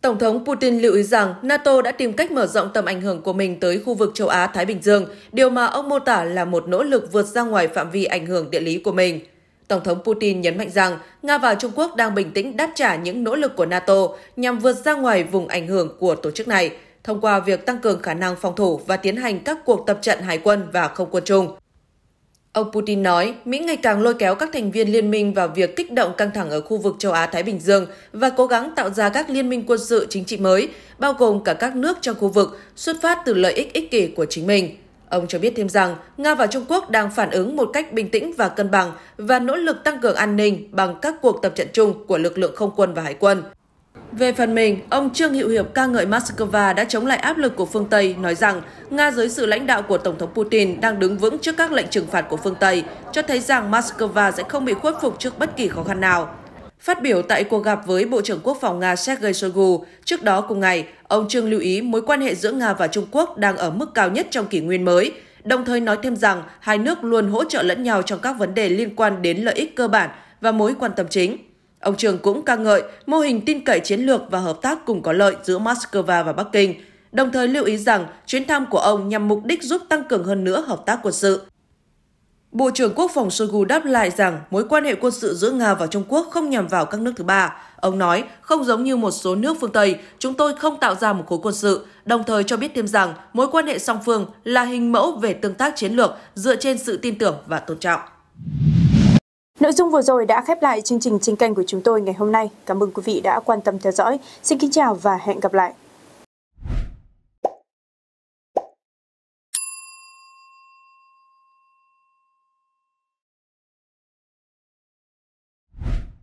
Tổng thống Putin lưu ý rằng NATO đã tìm cách mở rộng tầm ảnh hưởng của mình tới khu vực châu Á-Thái Bình Dương, điều mà ông mô tả là một nỗ lực vượt ra ngoài phạm vi ảnh hưởng địa lý của mình. Tổng thống Putin nhấn mạnh rằng Nga và Trung Quốc đang bình tĩnh đáp trả những nỗ lực của NATO nhằm vượt ra ngoài vùng ảnh hưởng của tổ chức này, thông qua việc tăng cường khả năng phòng thủ và tiến hành các cuộc tập trận hải quân và không quân chung. Ông Putin nói, Mỹ ngày càng lôi kéo các thành viên liên minh vào việc kích động căng thẳng ở khu vực châu Á-Thái Bình Dương và cố gắng tạo ra các liên minh quân sự chính trị mới, bao gồm cả các nước trong khu vực, xuất phát từ lợi ích ích kỷ của chính mình. Ông cho biết thêm rằng, Nga và Trung Quốc đang phản ứng một cách bình tĩnh và cân bằng và nỗ lực tăng cường an ninh bằng các cuộc tập trận chung của lực lượng không quân và hải quân. Về phần mình, ông Trương Hữu Hiệp ca ngợi Moscow đã chống lại áp lực của phương Tây, nói rằng Nga dưới sự lãnh đạo của Tổng thống Putin đang đứng vững trước các lệnh trừng phạt của phương Tây, cho thấy rằng Moscow sẽ không bị khuất phục trước bất kỳ khó khăn nào. Phát biểu tại cuộc gặp với Bộ trưởng Quốc phòng Nga Sergei Shoigu, trước đó cùng ngày, Ông Trương lưu ý mối quan hệ giữa Nga và Trung Quốc đang ở mức cao nhất trong kỷ nguyên mới, đồng thời nói thêm rằng hai nước luôn hỗ trợ lẫn nhau trong các vấn đề liên quan đến lợi ích cơ bản và mối quan tâm chính. Ông Trương cũng ca ngợi mô hình tin cậy chiến lược và hợp tác cùng có lợi giữa Moscow và Bắc Kinh, đồng thời lưu ý rằng chuyến thăm của ông nhằm mục đích giúp tăng cường hơn nữa hợp tác quân sự. Bộ trưởng Quốc phòng Shoigu đáp lại rằng mối quan hệ quân sự giữa Nga và Trung Quốc không nhằm vào các nước thứ ba. Ông nói, không giống như một số nước phương Tây, chúng tôi không tạo ra một khối quân sự, đồng thời cho biết thêm rằng mối quan hệ song phương là hình mẫu về tương tác chiến lược dựa trên sự tin tưởng và tôn trọng. Nội dung vừa rồi đã khép lại chương trình trên kênh của chúng tôi ngày hôm nay. Cảm ơn quý vị đã quan tâm theo dõi. Xin kính chào và hẹn gặp lại!